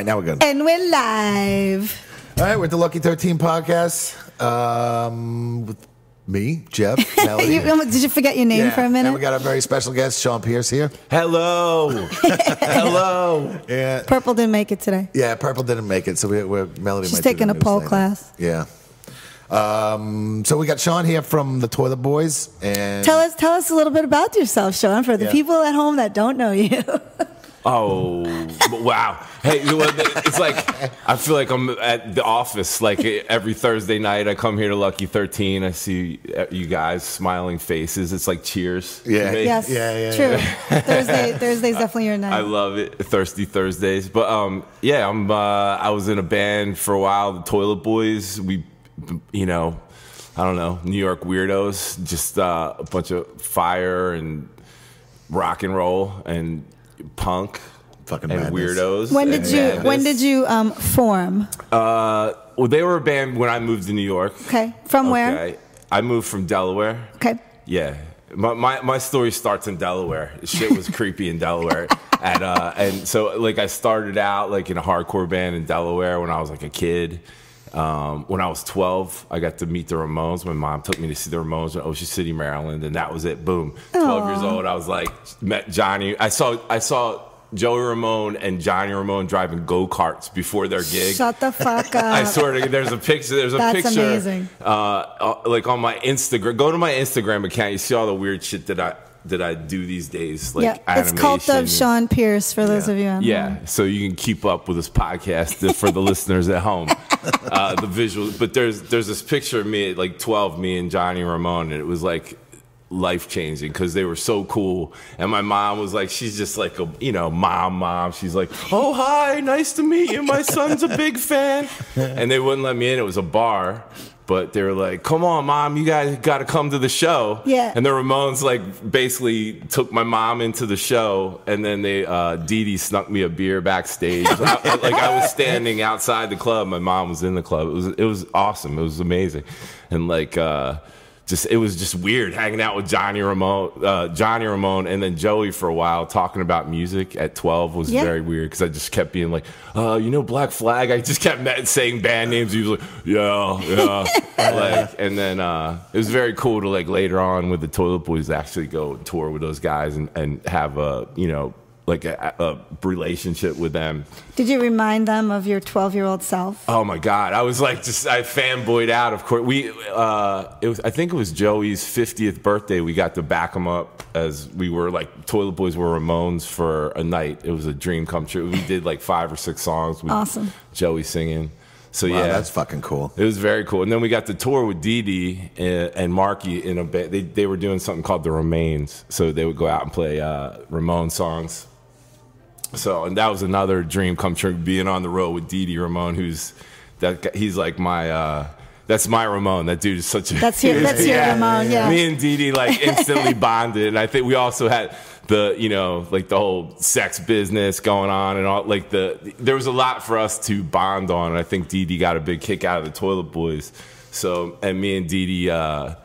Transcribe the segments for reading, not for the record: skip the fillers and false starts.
right, now we're good. And we're live. All right, we're at the Lucky 13 podcast. With me, Jeff, Melody. Did you forget your name for a minute? And we got our very special guest, Sean Pierce, here. Hello. Hello. Yeah. Purple didn't make it today. Yeah, Purple didn't make it, so we're Melody. She's taking a pole class. Yeah. So we got Sean here from the Toilet Boys, and tell us a little bit about yourself, Sean, for the people at home that don't know you. Oh, wow. Hey, it's like, I feel like I'm at the office, like every Thursday night I come here to Lucky 13, I see you guys smiling faces, it's like Cheers. Yeah. Yes, yeah, true. Yeah. Thursday's definitely your night. I love it, Thirsty Thursdays. But yeah, I was in a band for a while, the Toilet Boys. We, you know, I don't know, New York weirdos, just a bunch of fire and rock and roll and punk, fucking and madness. Weirdos. When did you form? Well, they were a band when I moved to New York. Okay, where? I moved from Delaware. Okay. Yeah, my story starts in Delaware. Shit was creepy in Delaware, and so like I started out like in a hardcore band in Delaware when I was like a kid. When I was 12, I got to meet the Ramones. My mom took me to see the Ramones in Ocean City, Maryland, and that was it. Boom. 12 years old, I was like, met Johnny. I saw Joey Ramone and Johnny Ramone driving go-karts before their gig. Shut the fuck up. I swear to there's a picture. That's amazing. Like on my Instagram. Go to my Instagram account. You see all the weird shit that I do these days, like animation. It's Cult of Sean Pierce for those of you at home. So you can keep up with this podcast for the listeners at home. The visuals, but there's this picture of me at like 12, me and Johnny Ramone, and it was like life changing because they were so cool. And my mom was like, she's just like a mom. She's like, oh hi, nice to meet you. My son's a big fan. And they wouldn't let me in. It was a bar. But they were like, come on, Mom, you guys got to come to the show. Yeah. And the Ramones, like, basically took my mom into the show. And then they, Dee Dee snuck me a beer backstage. I was standing outside the club. My mom was in the club. It was awesome. It was amazing. And, like, it was just weird hanging out with Johnny Ramone, and then Joey for a while. Talking about music at 12 was very weird because I just kept being like, you know, Black Flag. I just kept saying band names. He was like, yeah, like, and then it was very cool to like later on with the Toilet Boys actually go and tour with those guys and have a like a relationship with them. Did you remind them of your 12-year-old self? Oh my God, I was like, I fanboyed out. Of course, I think it was Joey's 50th birthday. We got to back him up as we were like Toilet Boys were Ramones for a night. It was a dream come true. We did like 5 or 6 songs with Joey singing. So wow, yeah, that's fucking cool. It was very cool. And then we got to tour with Dee Dee and Marky in a band. They were doing something called the Remains. So they would go out and play Ramone songs. So, and that was another dream come true, being on the road with Dee Dee Ramone, he's like my, that's my Ramone. That dude is such a... That's your Ramone, yeah. Me and Dee Dee like instantly bonded. And I think we also had the, like the whole sex business going on and all, like there was a lot for us to bond on. And I think Dee Dee got a big kick out of the Toilet Boys. So, and me and Dee Dee,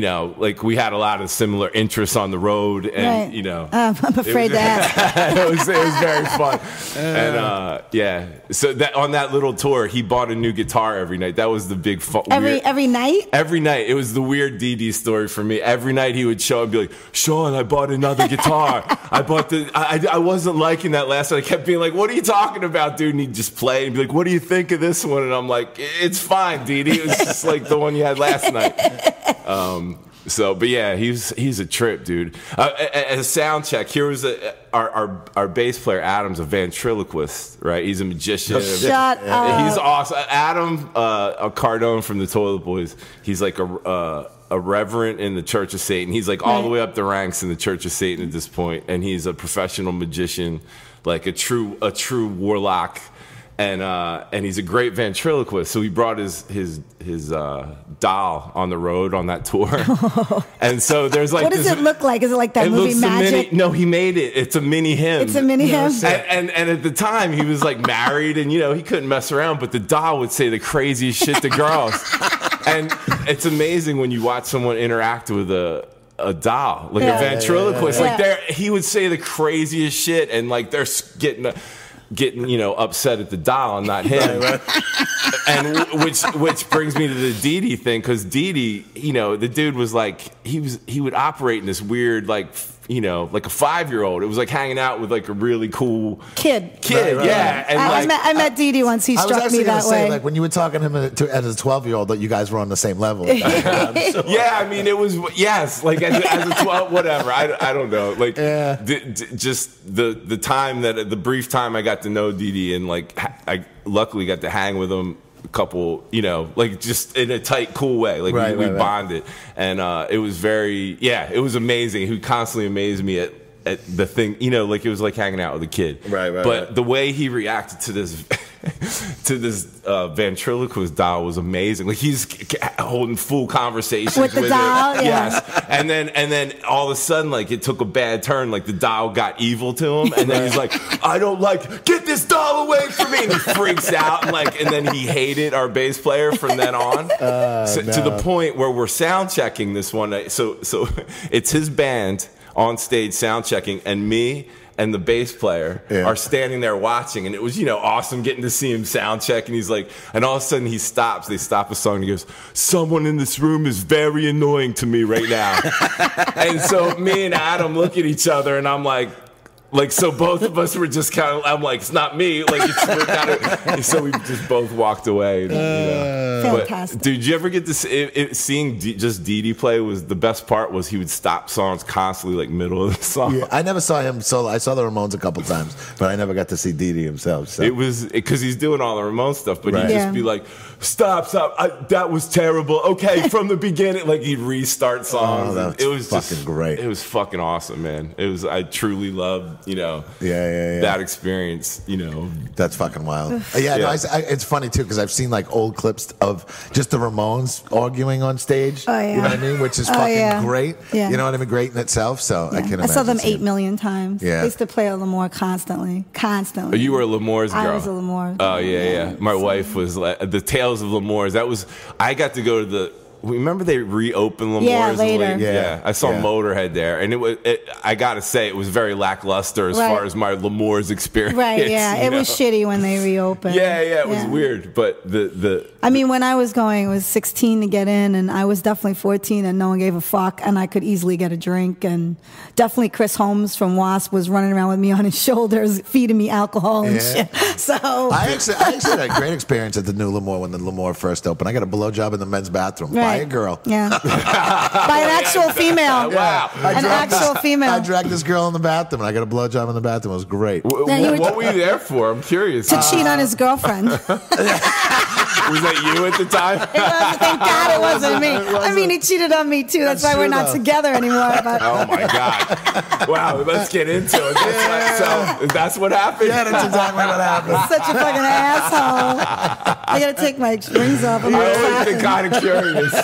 like we had a lot of similar interests on the road, and I'm afraid that it was very fun, and yeah. So that on that little tour, he bought a new guitar every night. That was the big fun. Every night. It was the weird Dee Dee story for me. Every night he would show and be like, "Sean, I bought another guitar. I wasn't liking that last one." I kept being like, "What are you talking about, dude?" And he'd just play and be like, "What do you think of this one?" And I'm like, "It's fine, Dee Dee. It was just like the one you had last night." But yeah, he's a trip, dude. As a sound check, here was our bass player, Adam's a ventriloquist, right? He's a magician. Shut up. He's awesome. Adam Cardone from the Toilet Boys, he's like a reverend in the Church of Satan. He's like all the way up the ranks in the Church of Satan at this point, and he's a professional magician, like a true warlock. And he's a great ventriloquist, so he brought his doll on the road on that tour. And so there's like, what does it look like? Is it like that movie Magic? No, he made it. It's a mini him. It's a mini him. And at the time he was like married, and he couldn't mess around. But the doll would say the craziest shit to girls. And it's amazing when you watch someone interact with a doll, like a ventriloquist. Like he would say the craziest shit, and like they're getting. getting, you know, upset at the doll and not him. And which brings me to the Dee Dee thing, because Dee Dee, you know, the dude was like, he would operate in this weird, like, you know, like a 5-year-old. It was like hanging out with like a really cool kid. Right, yeah. Right. And I met Dee Dee once. He struck me that way. Like when you were talking to him as a 12-year-old, that you guys were on the same level. Yeah, I mean, it was, yes, like as a 12, whatever. I don't know. Like, yeah. Just the time that the brief time I got to know Dee Dee, and like I luckily got to hang with him a couple, you know, like just in a tight, cool way. Like we bonded, and it was very, yeah, it was amazing. He constantly amazed me at the thing, you know, like it was like hanging out with a kid. Right. But the way he reacted to this. To this ventriloquist doll was amazing. Like he's holding full conversations with the doll. Yeah. Yes, and then all of a sudden, like it took a bad turn. Like the doll got evil to him, and then he's like, "I don't like. Get this doll away from me!" And he freaks out, and like, and then he hated our bass player from then on. To the point where we're sound checking this one night. So it's his band on stage sound checking, and me and the bass player are standing there watching, and it was, you know, awesome getting to see him sound check, and he's like, and all of a sudden he stops, they stop a song, and he goes, "Someone in this room is very annoying to me right now." And so me and Adam look at each other, and I'm like, so both of us were just kind of, I'm like, it's not me, like, it's, we're kind of, so we just both walked away. And, you know. Fantastic. But, dude, you ever get to see, seeing just Dee Dee play was the best part. Was he would stop songs constantly, like middle of the song. Yeah, I never saw him solo. I saw the Ramones a couple times, but I never got to see Dee Dee himself. So. It was because he's doing all the Ramones stuff, but he'd just be like, stop, that was terrible. Okay, from the beginning, like he'd restart songs. Oh, it was fucking just great. It was fucking awesome, man. It was, I truly loved. You know, that experience. You know, that's fucking wild. No, I, it's funny too, because I've seen like old clips of just the Ramones arguing on stage. You know what I mean? Which is fucking great. You know what I mean? Great in itself. So I can imagine. I saw them 8 million times. Yeah, I used to play a L'Amour constantly. Oh, you were L'Amour's girl. I was a L'Amour. Oh yeah. My wife was like the Tales of L'Amour's. That was, I got to go to the. Remember they reopened L'Amour's? Yeah, later. Yeah. I saw Motorhead there, and it was. I gotta say, it was very lackluster as far as my L'Amour's experience. Right. Yeah. It was shitty when they reopened. Yeah. It was weird, but the. I mean, when I was going, it was 16 to get in, and I was definitely 14, and no one gave a fuck, and I could easily get a drink, and definitely Chris Holmes from Wasp was running around with me on his shoulders, feeding me alcohol and shit. So I actually had a great experience at the new L'Amour when the L'Amour first opened. I got a blowjob in the men's bathroom. Right. By a girl. Yeah. By an actual female. Wow. An actual female. I dragged this girl in the bathroom, and I got a blowjob in the bathroom. It was great. What were you there for? I'm curious. To cheat on his girlfriend. Was that you at the time? It was, thank God it wasn't me. I mean, he cheated on me too. That's why we're not together anymore. But. Oh my God. Wow, let's get into it. So that's what happened? Yeah, that's exactly what happened. Such a fucking asshole. I gotta take my rings off. I'm always been kind of curious.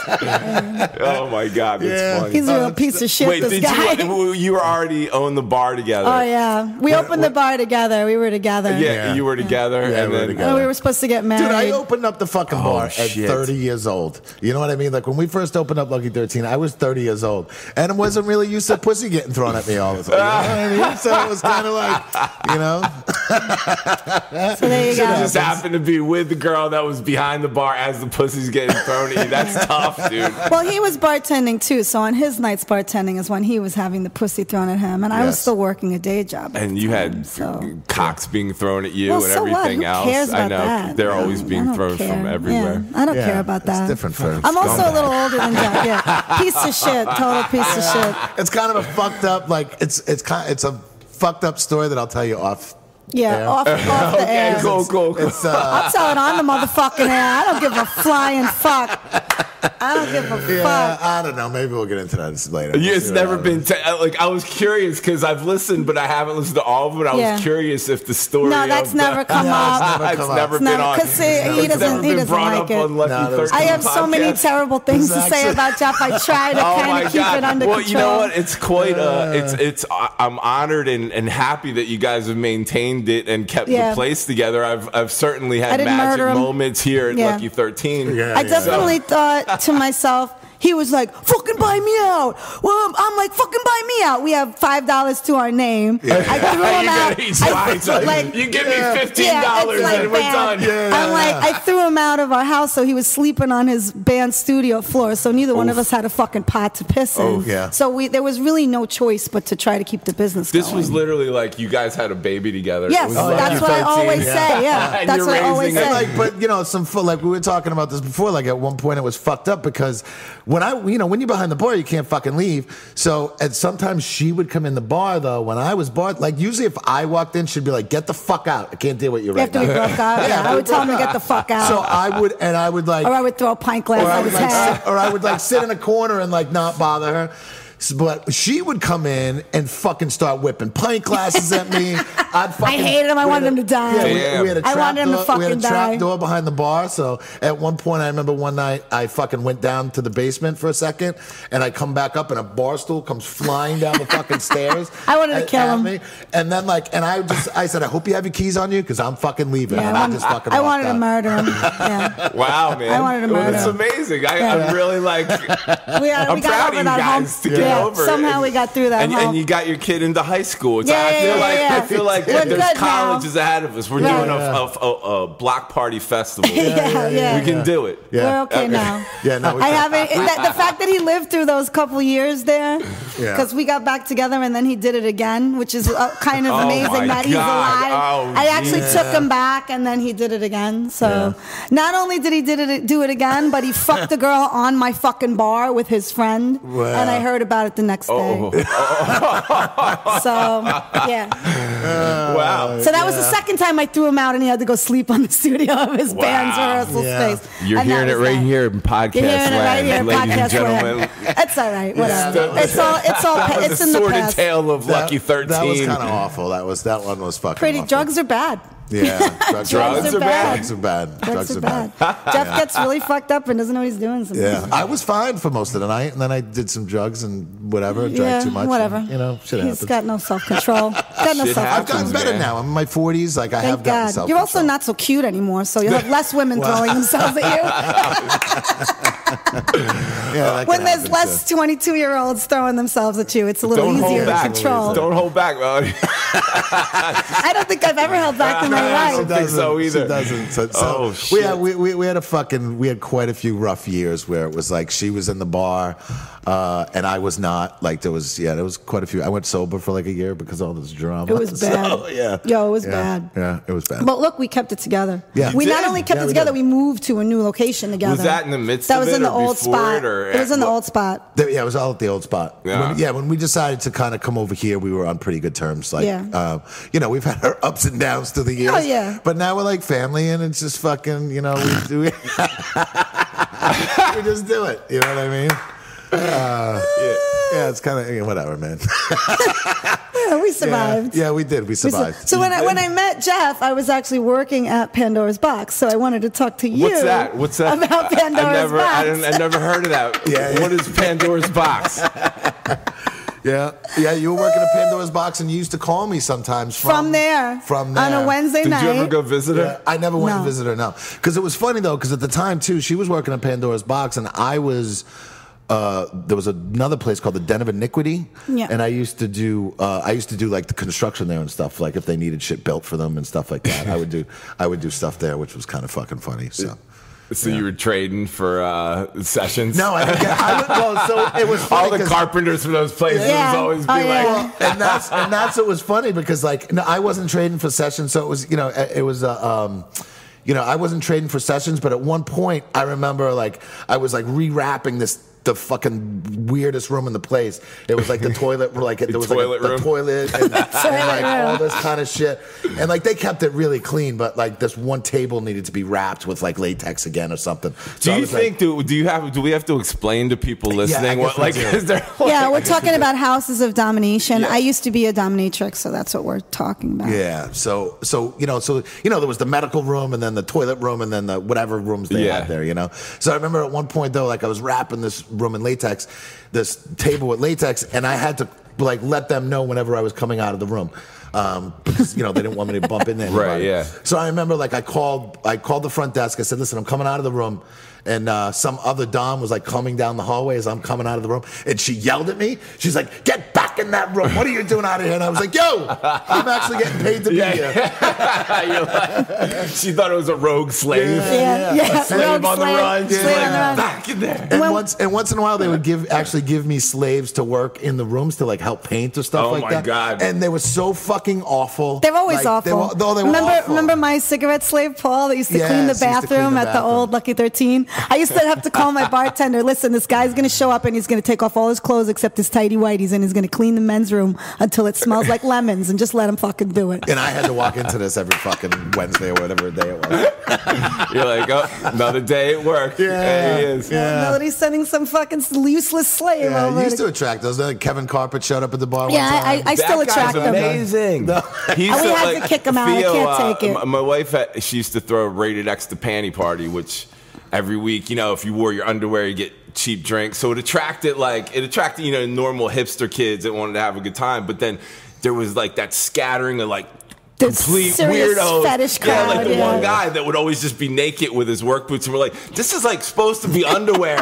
Oh my God, that's funny. He's a real piece of shit. Wait, this guy. You were already on the bar together. Oh yeah, we opened the bar together. We were together. Yeah. You were together, and then we were supposed to get married. Dude, I opened up the fucking bar at 30 years old. You know what I mean? Like when we first opened up Lucky 13, I was 30 years old, and I wasn't really used to pussy getting thrown at me all the time. You know what I mean? So it was kind of like, you know. So there you go. Just happened to be with the girl that was behind the bar as the pussy's getting thrown at you. That's tough, dude. Well, he was bartending too, so on his nights bartending is when he was having the pussy thrown at him, and I was still working a day job. And you had cocks being thrown at you and everything else. Who cares about that? They're always being thrown from everywhere. Yeah, I don't care about that. It's different for I'm also a little older than Jeff. Yeah, piece of shit, total piece of shit. It's kind of a fucked up, like it's a fucked up story that I'll tell you off. Yeah, off the air. Cool. I'll tell it on the motherfucking air. I don't give a flying fuck. I don't give a fuck. I don't know. Maybe we'll get into that later. Yeah, it's never been like I was curious because I've listened, but I haven't listened to all of it. I was curious if the story. No, that's never come up. It's never been on. Because he doesn't like it. I have so many terrible things to say about Jeff. I try to kind of keep it under control. Well, you know what? It's quite. It's. I'm honored and happy that you guys have maintained it and kept the place together. I've certainly had magic moments here at Lucky 13. I definitely thought to myself, He was like, fucking buy me out. Well, I'm like, fucking buy me out. We have $5 to our name. Yeah. I threw him out. You give me $15 and we're done. Yeah, I'm like, I threw him out of our house, so he was sleeping on his band studio floor. So neither one of us had a fucking pot to piss in. So there was really no choice but to try to keep the business going. This was literally like you guys had a baby together. Yes, that's what I always say. Yeah, that's what I always say. Like, but you know, like we were talking about this before. Like at one point, it was fucked up because when when you're behind the bar, you can't fucking leave. So and sometimes she would come in the bar though. When I was barred, like usually if I walked in, she'd be like, "Get the fuck out! I can't deal with you right now." After we broke up, I would tell him to get the fuck out. So I would, and I would like, or I would throw a pint glass at his head, or I would like sit in a corner and like not bother her. But she would come in and fucking start whipping pint glasses at me. I hated him. I wanted him to die. Yeah, we had a trap door behind the bar. So at one point, I remember one night, I fucking went down to the basement for a second. And I come back up, and a bar stool comes flying down the fucking stairs. I wanted to kill him. And then, like, and I said, I hope you have your keys on you, because I'm fucking leaving. Yeah, and I just fucking I wanted to murder him. Yeah. Wow, man. I wanted to murder him. It's amazing. I'm really, like, I'm proud of you guys together. Yeah, somehow we got through that. And you got your kid into high school. So I feel like there's colleges ahead of us. We're doing a block party festival. We can do it. We're okay now. I haven't. The fact that he lived through those couple years there, because we got back together and then he did it again, which is kind of amazing that he's alive. I actually took him back and then he did it again. So not only did he do it again, but he fucked the girl on my fucking bar with his friend. And I heard about it the next day. So wow. So that was the second time I threw him out, and he had to go sleep on the studio of his band's rehearsal space. You're hearing it right here in podcast land, ladies and gentlemen. That's all right. Whatever. It's in the past. Sordid tale of Lucky 13. That was kind of awful. That one was fucking awful. Drugs are bad. Yeah, drugs are bad. Drugs are bad. Drugs are bad. Jeff gets really fucked up and doesn't know what he's doing sometimes. Yeah, I was fine for most of the night, and then I did some drugs and whatever. Drank too much. Whatever. And, you know, shit happens. He's got no self control. I've gotten better now. I'm in my 40s. Like I have gotten self control. You're also not so cute anymore, so you'll have less women throwing themselves at you. When there's less 22-year-olds throwing themselves at you, it's a little easier to control. Don't hold back, man. I don't think I've ever held back in my life. I don't think so either. She doesn't. Oh shit! We had quite a few rough years where it was like she was in the bar, and I was not. Like there was quite a few. I went sober for like a year because of all this drama. It was bad. So, it was bad. Yeah, it was bad. But look, we kept it together. Yeah, we not only kept it together, we moved to a new location together. Was that in the midst? That was in the old spot. It was in the old spot. Yeah, it was all at the old spot. Yeah, when we decided to kind of come over here, we were on pretty good terms. Like, you know, we've had our ups and downs through the years. Oh yeah. But now we're like family, and it's just fucking, you know, we do it. We just do it. You know what I mean? Yeah, it's kind of whatever, man. We survived. Yeah, we did. We survived. So when I met Jeff, I was actually working at Pandora's Box. So I wanted to talk to you. What's that? About Pandora's Box. I never heard of that. What is Pandora's Box? Yeah, you were working at Pandora's Box, and you used to call me sometimes from there on a Wednesday night. Did you ever go visit her? I never went to visit her. No, because it was funny though, because at the time too, she was working at Pandora's Box, and I was. There was another place called the Den of Iniquity, and I used to do like the construction there and stuff. Like if they needed shit built for them and stuff like that, I would do stuff there, which was kind of fucking funny. So you were trading for sessions? No, so it was funny. All the carpenters from those places would always be like... Well, and that's what was funny because, like, no, I wasn't trading for sessions, so it was, you know, it was... I wasn't trading for sessions, but at one point, I remember, like, I was, like, rewrapping the fucking weirdest room in the place. It was like the toilet, like there was like the toilet and like all this kind of shit. And like they kept it really clean, but like this one table needed to be wrapped with like latex again or something. So do you think? Like, do we have to explain to people listening what like is there? Like, we're talking about houses of domination. Yeah. I used to be a dominatrix, so that's what we're talking about. Yeah. So there was the medical room and then the toilet room and then the whatever rooms they had there. You know. So I remember at one point though, like I was wrapping this room in latex, this table with latex, and I had to like let them know whenever I was coming out of the room. Because, you know, they didn't want me to bump into anybody. Right, yeah. So I remember, like, I called the front desk. I said, listen, I'm coming out of the room. And some other dom was, like, coming down the hallway as I'm coming out of the room. And she yelled at me. She's like, get back in that room. What are you doing out of here? And I was like, yo, I'm actually getting paid to be here. She thought it was a rogue slave. Yeah. Slave on the run. Back in there. And, once in a while, they would actually give me slaves to work in the rooms to, like, help paint or stuff like that. Oh, my God. And they were so fucking awful. They're always awful. Remember my cigarette slave, Paul, that used to clean the bathroom at the old Lucky 13? I used to have to call my bartender, listen, this guy's going to show up and he's going to take off all his clothes except his tighty-whities and he's going to clean the men's room until it smells like lemons, and just let him fucking do it. And I had to walk into this every fucking Wednesday or whatever day it was. You're like, oh, another day at work. Yeah. There he is. Yeah. Melody's sending some fucking useless slave over. I used to attract those. Kevin Carpet showed up at the bar one time. I still attract them. Amazing. No. We had to kick him out. Theo, I can't take it. My wife, she used to throw a rated X to panty party, which... Every week, you know, if you wore your underwear, you get cheap drinks. So it attracted, you know, normal hipster kids that wanted to have a good time. But then there was, like, that scattering of, like, the complete weirdo fetish crowd, like the one guy that would always just be naked with his work boots, and we're like, this is like supposed to be underwear.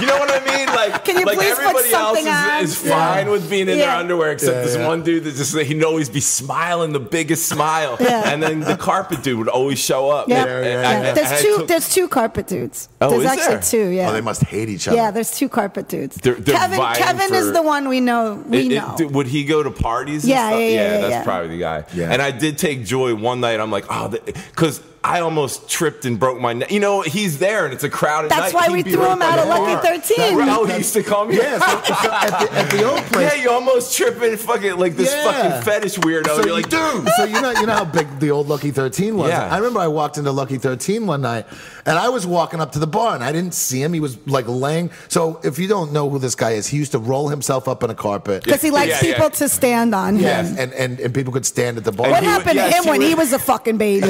You know what I mean? Like, can you like everybody else is fine with being in their underwear, except this one dude that just he'd always be smiling the biggest smile, and then the carpet dude would always show up. Yep. There's two carpet dudes. There's actually two. Yeah. Oh, they must hate each other. Yeah, there's two carpet dudes. Kevin is the one we know. Would he go to parties? Yeah, that's probably the guy. Yeah, and I did take joy one night. I'm like, oh, because I almost tripped and broke my neck. You know, he's there and it's a crowded night. That's why we threw him out of Lucky 13. Oh, he used to call me. Yeah, at the old place. Yeah, you almost tripping fucking like this fucking fetish weirdo. So you're like, dude. So you know how big the old Lucky 13 was. Yeah. I remember I walked into Lucky 13 one night and I was walking up to the bar and I didn't see him. He was like laying. So if you don't know who this guy is, he used to roll himself up in a carpet. Because he likes people to stand on him. And people could stand at the bar. What happened to him when he was a fucking baby?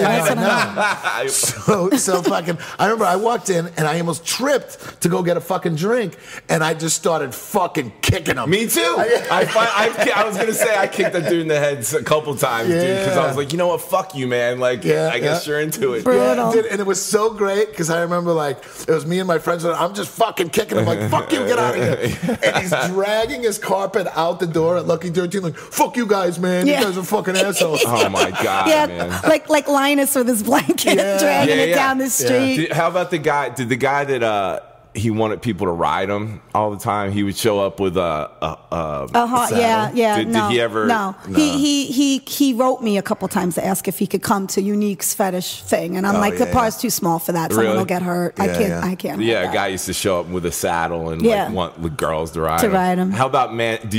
So fucking, I remember I walked in and I almost tripped to go get a fucking drink and I just started fucking kicking him. Me too. I was going to say I kicked that dude in the head a couple times, dude, because I was like, you know what, fuck you, man. Like, I guess you're into it. Brutal. And it was so great because I remember, like, it was me and my friends and I'm just fucking kicking him. Like, fuck you, get out of here. And he's dragging his carpet out the door at Lucky 13 like, fuck you guys, man. You guys are fucking assholes. Oh, my God, man. Like Linus with his blanket. Dragging it down the street. How about the guy? Did the guy that he wanted people to ride him all the time? He would show up with Did he ever? No. He wrote me a couple times to ask if he could come to Unique's fetish thing, and I'm like, the bar's too small for that. Someone will get hurt. I can't. Yeah, a guy used to show up with a saddle and like want the girls to ride him. How about man? Have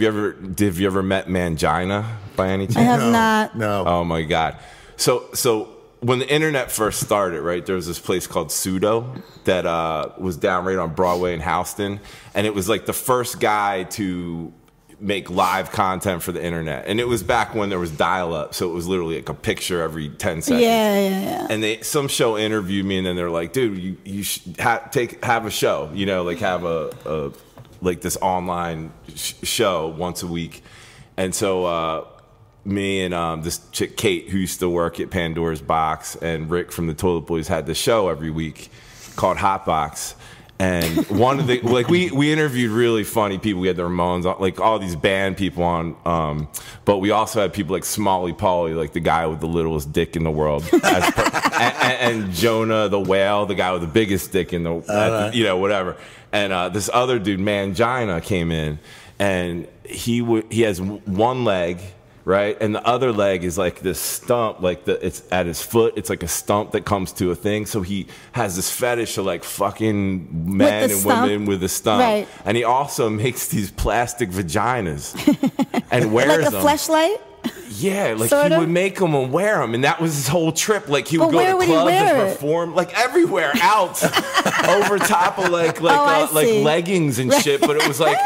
you ever met Mangina by any chance? I have not. No. Oh my God. So. When the internet first started, right, there was this place called Pseudo that was down right on Broadway in Houston. And it was like the first guy to make live content for the internet. And it was back when there was dial-up. So it was literally like a picture every 10 seconds. Yeah. And some show interviewed me and then they're like, dude, you should have a show, you know, like have like this online show once a week. And so, me and this chick Kate, who used to work at Pandora's Box, and Rick from the Toilet Boys had the show every week called Hot Box. And one of the we interviewed really funny people. We had the Ramones, like all these band people on, but we also had people like Smalley Polly, like the guy with the littlest dick in the world, and Jonah the Whale, the guy with the biggest dick in the, you know, whatever. And this other dude, Mangina, came in, and he has one leg. Right, and the other leg is like this stump, like it's at his foot. It's like a stump that comes to a thing. So he has this fetish of like fucking men and women with a stump, right. And he also makes these plastic vaginas and wears them. Like a fleshlight. Yeah, like he would make them and wear them, and that was his whole trip. Like he would go to clubs and perform, like everywhere out, over top of like leggings and shit. But it was like.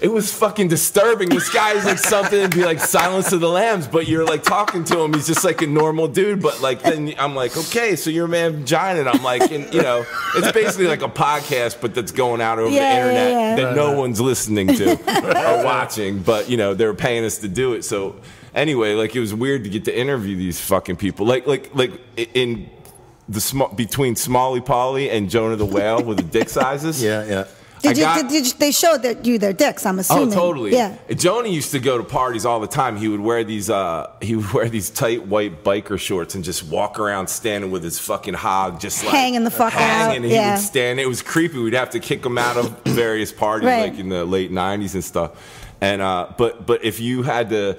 It was fucking disturbing. This guy is like something and be like Silence of the Lambs, but you're like talking to him. He's just like a normal dude, but like then I'm like, okay, so you're a mangina, and I'm like, and, you know, it's basically like a podcast, but that's going out over the internet that no one's listening to or watching, but you know they're paying us to do it. So anyway, like it was weird to get to interview these fucking people, like in the between Smalley Polly and Jonah the Whale with the dick sizes. Did they showed that you their dicks? I'm assuming. Oh, totally. Yeah. Jonah used to go to parties all the time. He would wear these tight white biker shorts and just walk around standing with his fucking hog, just like hanging the fuck out. And he would stand. It was creepy. We'd have to kick him out of various parties, like in the late '90s and stuff. And but if you had to.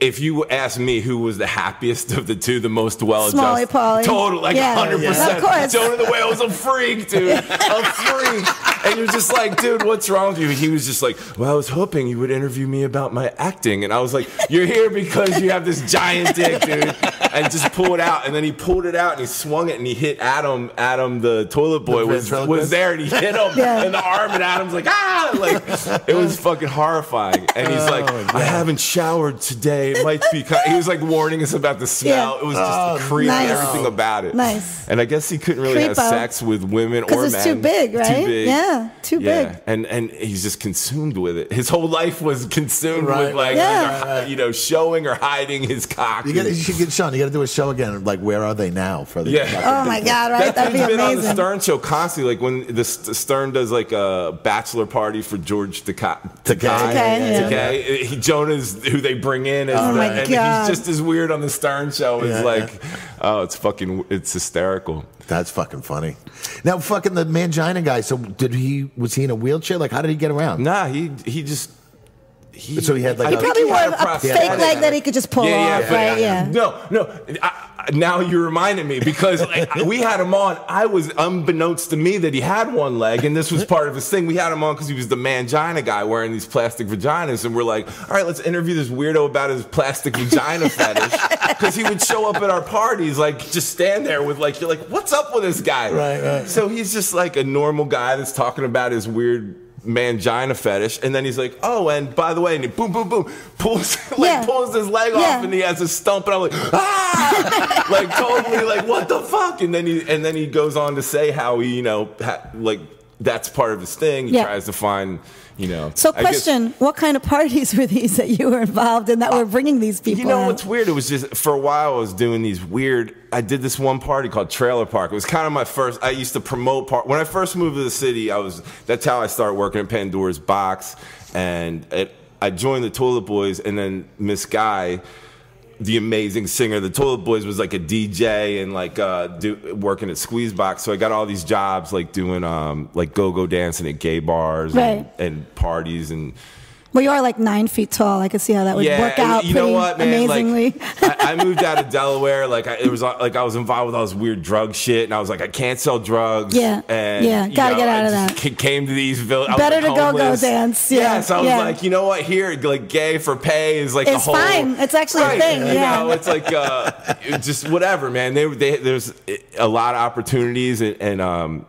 If you asked me who was the happiest of the two, the most well-adjusted, Smalley Polly, total, like 100%. Of Jonah the Whale was a freak, dude, a freak. And you're just like, dude, what's wrong with you? And he was just like, well, I was hoping you would interview me about my acting, and I was like, you're here because you have this giant dick, dude, and just pull it out. And then he pulled it out and he swung it and he hit Adam. Adam, the toilet boy, was there and he hit him in the arm, and Adam's like, ah, like it was fucking horrifying. And he's like, I haven't showered today. It might be. He was like warning us about the smell. It was just creepy, everything about it. And I guess he couldn't really have sex with women or men. Because it's too big, right? Too big. Yeah, too big. And he's just consumed with it. His whole life was consumed with like either, you know, showing or hiding his cock. You should get Sean. You got to do a show again. Like, where are they now? For the oh my god, right? That'd be amazing. Been on the Stern show constantly. Like when the Stern does like a bachelor party for George Takei. Jonah's who they bring in. Oh my God. And he's just as weird on the Stern show. It's like, oh, it's fucking, it's hysterical. That's fucking funny. Now, fucking the mangina guy. So, was he in a wheelchair? Like, how did he get around? Nah, he just. So he had like. He probably wore a fake leg that he could just pull off, right? Yeah. No, no. Now you reminded me, because like, we had him on. I was unbeknownst to me that he had one leg, and this was part of his thing. We had him on because he was the mangina guy wearing these plastic vaginas, and we're like, all right, let's interview this weirdo about his plastic vagina fetish, because he would show up at our parties, like just stand there with like, you're like, what's up with this guy? Right, right. So he's just like a normal guy that's talking about his weird mangina fetish, and then he's like, oh, and by the way, and he boom, boom, boom, pulls pulls his leg off, and he has a stump, and I'm like, ah, like totally, like what the fuck, and then he goes on to say how he, you know, like that's part of his thing. He tries to find. You know, so question, what kind of parties were these that you were involved in that were bringing these people? You know what's weird? It was just, for a while I was doing these weird, I did this one party called Trailer Park. It was kind of my first, I used to promote, when I first moved to the city, that's how I started working at Pandora's Box. And I joined the Toilet Boys, and then Miss Guy, the amazing singer, the Toilet Boys, was like a DJ and like working at Squeeze Box. So I got all these jobs, like doing like go-go dancing at gay bars and parties. And well, you are like 9 feet tall. I could see how that would work out. You know what, man? Amazingly, like, I moved out of Delaware. Like it was like I was involved with all this weird drug shit, and I was like, I can't sell drugs. And, gotta get out of that. Came to these villages. Better to go-go dance. So I was like, you know what? Here, like, gay for pay is like a whole. It's fine. It's actually a thing. You know, it's like just whatever, man. There's a lot of opportunities, and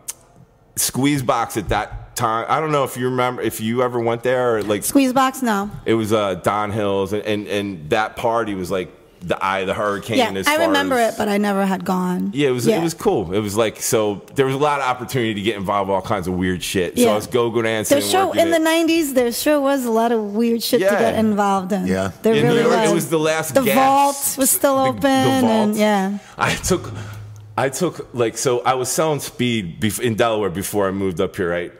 Squeeze Box at that. I don't know if you remember, if you ever went there, or like Squeeze Box. No, it was Don Hills, and that party was like the eye of the hurricane. Yeah, I remember it, but I never had gone. Yeah, it was cool. It was like, so there was a lot of opportunity to get involved with all kinds of weird shit. So I was go-go dancing. Their show in the '90s, there sure was a lot of weird shit to get involved in. Yeah, there really was. It was the last. The Vault was still open. The Vault. And, I took, like, so I was selling speed in Delaware before I moved up here, right?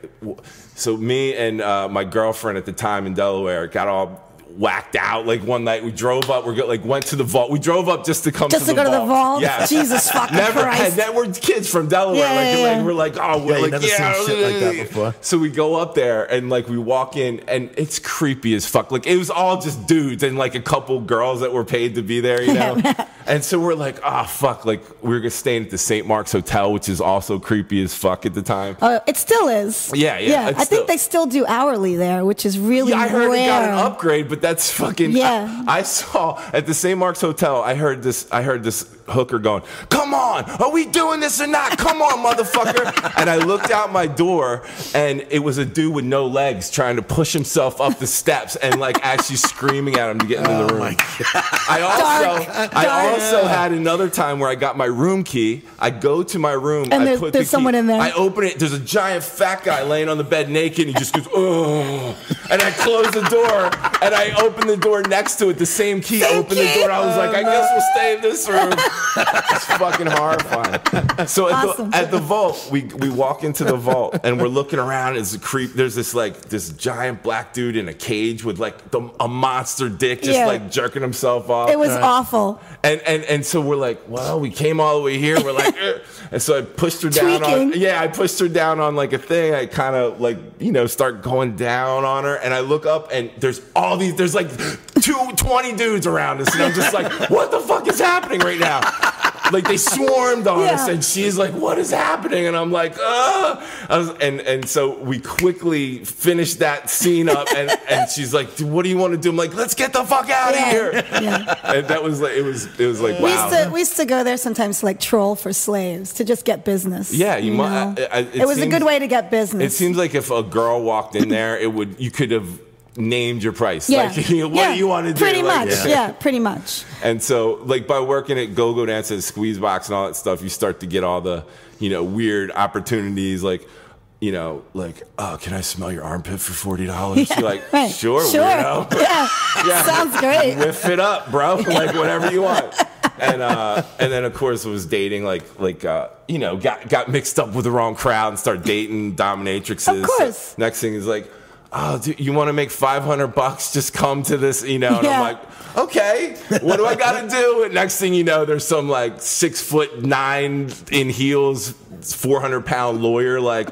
So me and my girlfriend at the time in Delaware got all whacked out. Like, one night we drove up, went to the Vault. We drove up just to come to the Vault? Yeah. Jesus fucking Christ. We're kids from Delaware. We're like, oh, we're like, never seen shit like that before. So we go up there, and, like, we walk in, and it's creepy as fuck. Like, it was all just dudes and, like, a couple girls that were paid to be there, you know? And so we're like, ah, oh, fuck. Like, we were staying at the St. Mark's Hotel, which is also creepy as fuck at the time. Oh, it still is. Yeah, yeah. I think they still do hourly there, which is really rare. I heard it got an upgrade, but that that's fucking. Yeah. I saw at the St. Mark's Hotel. I heard this hooker going, "Come on, are we doing this or not? Come on, motherfucker!" And I looked out my door, and it was a dude with no legs trying to push himself up the steps and like actually screaming at him to get into the room. I also had another time where I got my room key. I go to my room. And there's someone in there. I open it. There's a giant fat guy laying on the bed naked. He just goes, "Oh!" And I close the door, and I open the door next to it. The same key. Open the door. I was like, I guess we'll stay in this room. It's fucking horrifying. So at the Vault, we walk into the Vault, and we're looking around. It's a creep. There's this like this giant black dude in a cage with like a monster dick, just like jerking himself off. It was awful. And so we're like, well, we came all the way here. We're like, eh. And so I pushed her down. I pushed her down on like a thing. I kind of like start going down on her, and I look up, and there's all these. There's like 20 dudes around us, and I'm just like, what the fuck is happening right now? Like they swarmed on us, and she's like, "What is happening?" And I'm like, "Ugh!" And so we quickly finished that scene up, and she's like, "What do you want to do?" I'm like, "Let's get the fuck out of here!" Yeah. And that was like, it was like, wow. We used to go there sometimes to like troll for slaves to just get business. Yeah, it was a good way to get business. It seems like if a girl walked in there, you could have named your price. Yeah. Like, what do you want to do? Pretty much. And so, like, by working at go-go dances, Squeeze Box, and all that stuff, you start to get all the, weird opportunities, like, like, oh, can I smell your armpit for $40? Yeah, you're like, right. Sure, weirdo. Yeah. Sounds great. Whiff it up, bro. Like, whatever you want. And then, of course, I was dating, got mixed up with the wrong crowd and started dating dominatrixes. Of course. So next thing is, like, oh, dude, you want to make $500? Just come to this, And I'm like, okay, what do I got to do? And next thing you know, there's some like 6'9" in heels, 400-pound lawyer like,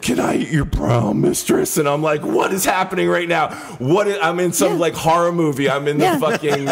can I eat your brown mistress? And I'm like, what is happening right now? I'm in some like horror movie. I'm in the fucking,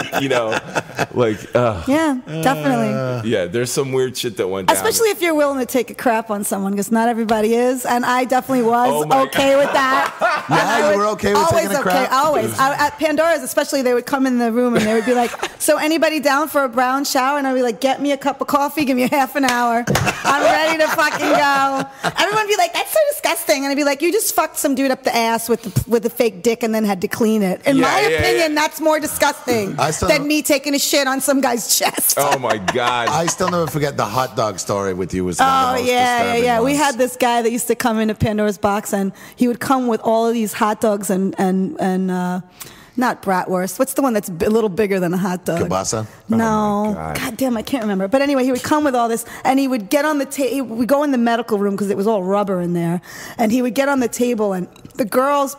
definitely. Yeah, there's some weird shit that went down. Especially if you're willing to take a crap on someone, because not everybody is. And I definitely was okay with that. Yeah, you were okay with taking a crap? Always, okay, always. At Pandora's especially, they would come in the room and they would be like, so anybody down for a brown shower? And I'd be like, get me a cup of coffee, give me half an hour. I'm ready to fucking go. Everyone would be like, that's so disgusting. And I'd be like, you just fucked some dude up the ass with a fake dick and then had to clean it. In my opinion, that's more disgusting than me taking a shit on some guy's chest. Oh, my God. I still never forget the hot dog story with you. Was one of the most disturbing ones. We had this guy that used to come into Pandora's Box, and he would come with all of these hot dogs and not bratwurst. What's the one that's a little bigger than a hot dog? Kielbasa? No. Oh God damn, I can't remember. But anyway, he would come with all this, and he would get on the table. We'd go in the medical room because it was all rubber in there. And he would get on the table, and the girls,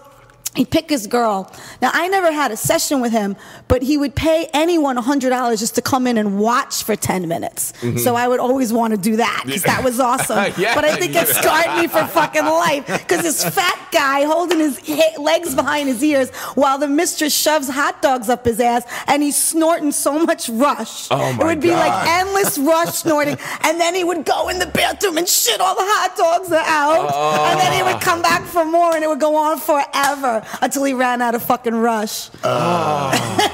he'd pick his girl. Now, I never had a session with him, but he would pay anyone $100 just to come in and watch for 10 minutes. Mm-hmm. So I would always want to do that, because that was awesome. But I think it scarred me for fucking life, because this fat guy holding his legs behind his ears while the mistress shoves hot dogs up his ass, and he's snorting so much Rush. Oh, my God. It would be like endless Rush snorting, and then he would go in the bathroom and shit all the hot dogs out, and then he would come back for more, and it would go on forever. Until he ran out of fucking Rush. And there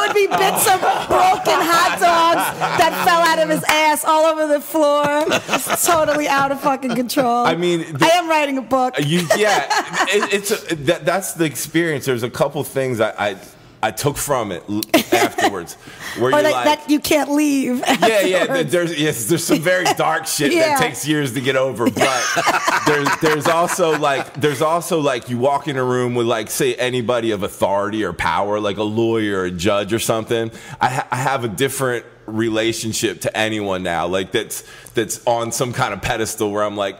would be bits of broken hot dogs that fell out of his ass all over the floor. It's totally out of fucking control. I mean, I am writing a book. That's the experience. There's a couple things I took from it afterwards. Where or like that you can't leave afterwards. There's some very dark shit that takes years to get over. But there's also like you walk in a room with like, say, anybody of authority or power, like a lawyer or a judge or something. I have a different relationship to anyone now, like that's on some kind of pedestal where I'm like,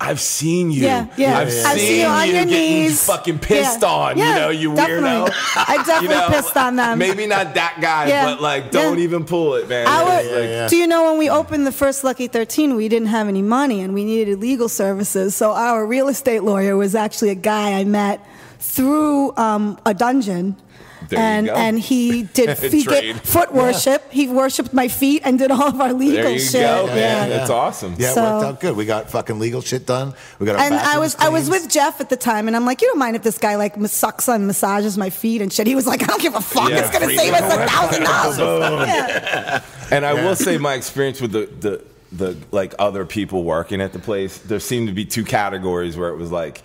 I've seen you. I've seen you on your knees, fucking pissed on. You weirdo. I definitely pissed on them. Maybe not that guy, but like, don't even pull it, man. Do you know when we opened the first Lucky 13, we didn't have any money and we needed legal services. So our real estate lawyer was actually a guy I met through a dungeon. And he did foot worship. Yeah. He worshipped my feet and did all of our legal shit. There you go, man. That's awesome. Yeah, it worked out good. We got fucking legal shit done. We got our I was with Jeff at the time, and I'm like, you don't mind if this guy like sucks and massages my feet and shit. He was like, I don't give a fuck. Yeah, it's gonna save us $1,000. Yeah. And I will say, my experience with the like other people working at the place, there seemed to be two categories where it was like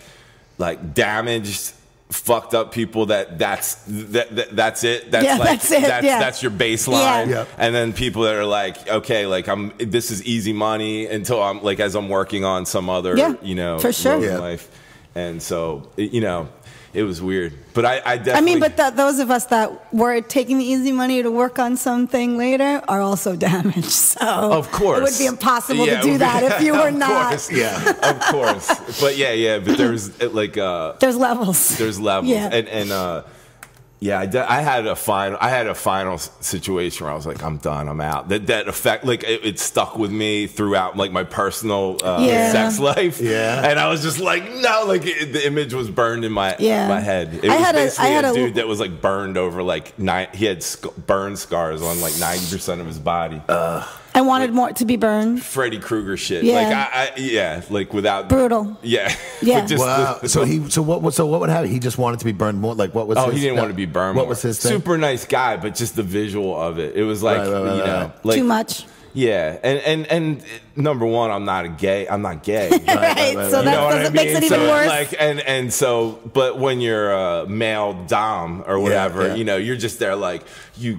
damaged, fucked up people that's it. That's that's your baseline. Yeah. And then people that are like, okay, like this is easy money until I'm like, as I'm working on some other, you know, road in life. And so, you know, it was weird, but I definitely. I mean, but those of us that were taking the easy money to work on something later are also damaged. So of course, it would be impossible to do that if you were not. Course, of course. But but there's like there's levels. There's levels, I had a final situation where I was like, I'm done, I'm out. That effect, like it stuck with me throughout, like my personal sex life. Yeah, and I was just like, no, like the image was burned in my my head. It was basically a dude that was like burned over like he had burn scars on like 90% of his body. I wanted like, more to be burned. Freddy Krueger shit. Yeah. Like like without brutal. Yeah. Yeah. Just, wow. So what would happen? He just wanted to be burned more. Like what was? Oh, he didn't want to be burned. What was his thing? Super nice guy, but just the visual of it. It was like you know, like too much. Yeah, and number one, I'm not gay. Right, so that makes it even worse. Like, and so, but when you're a male dom or whatever, you know, you're just there like you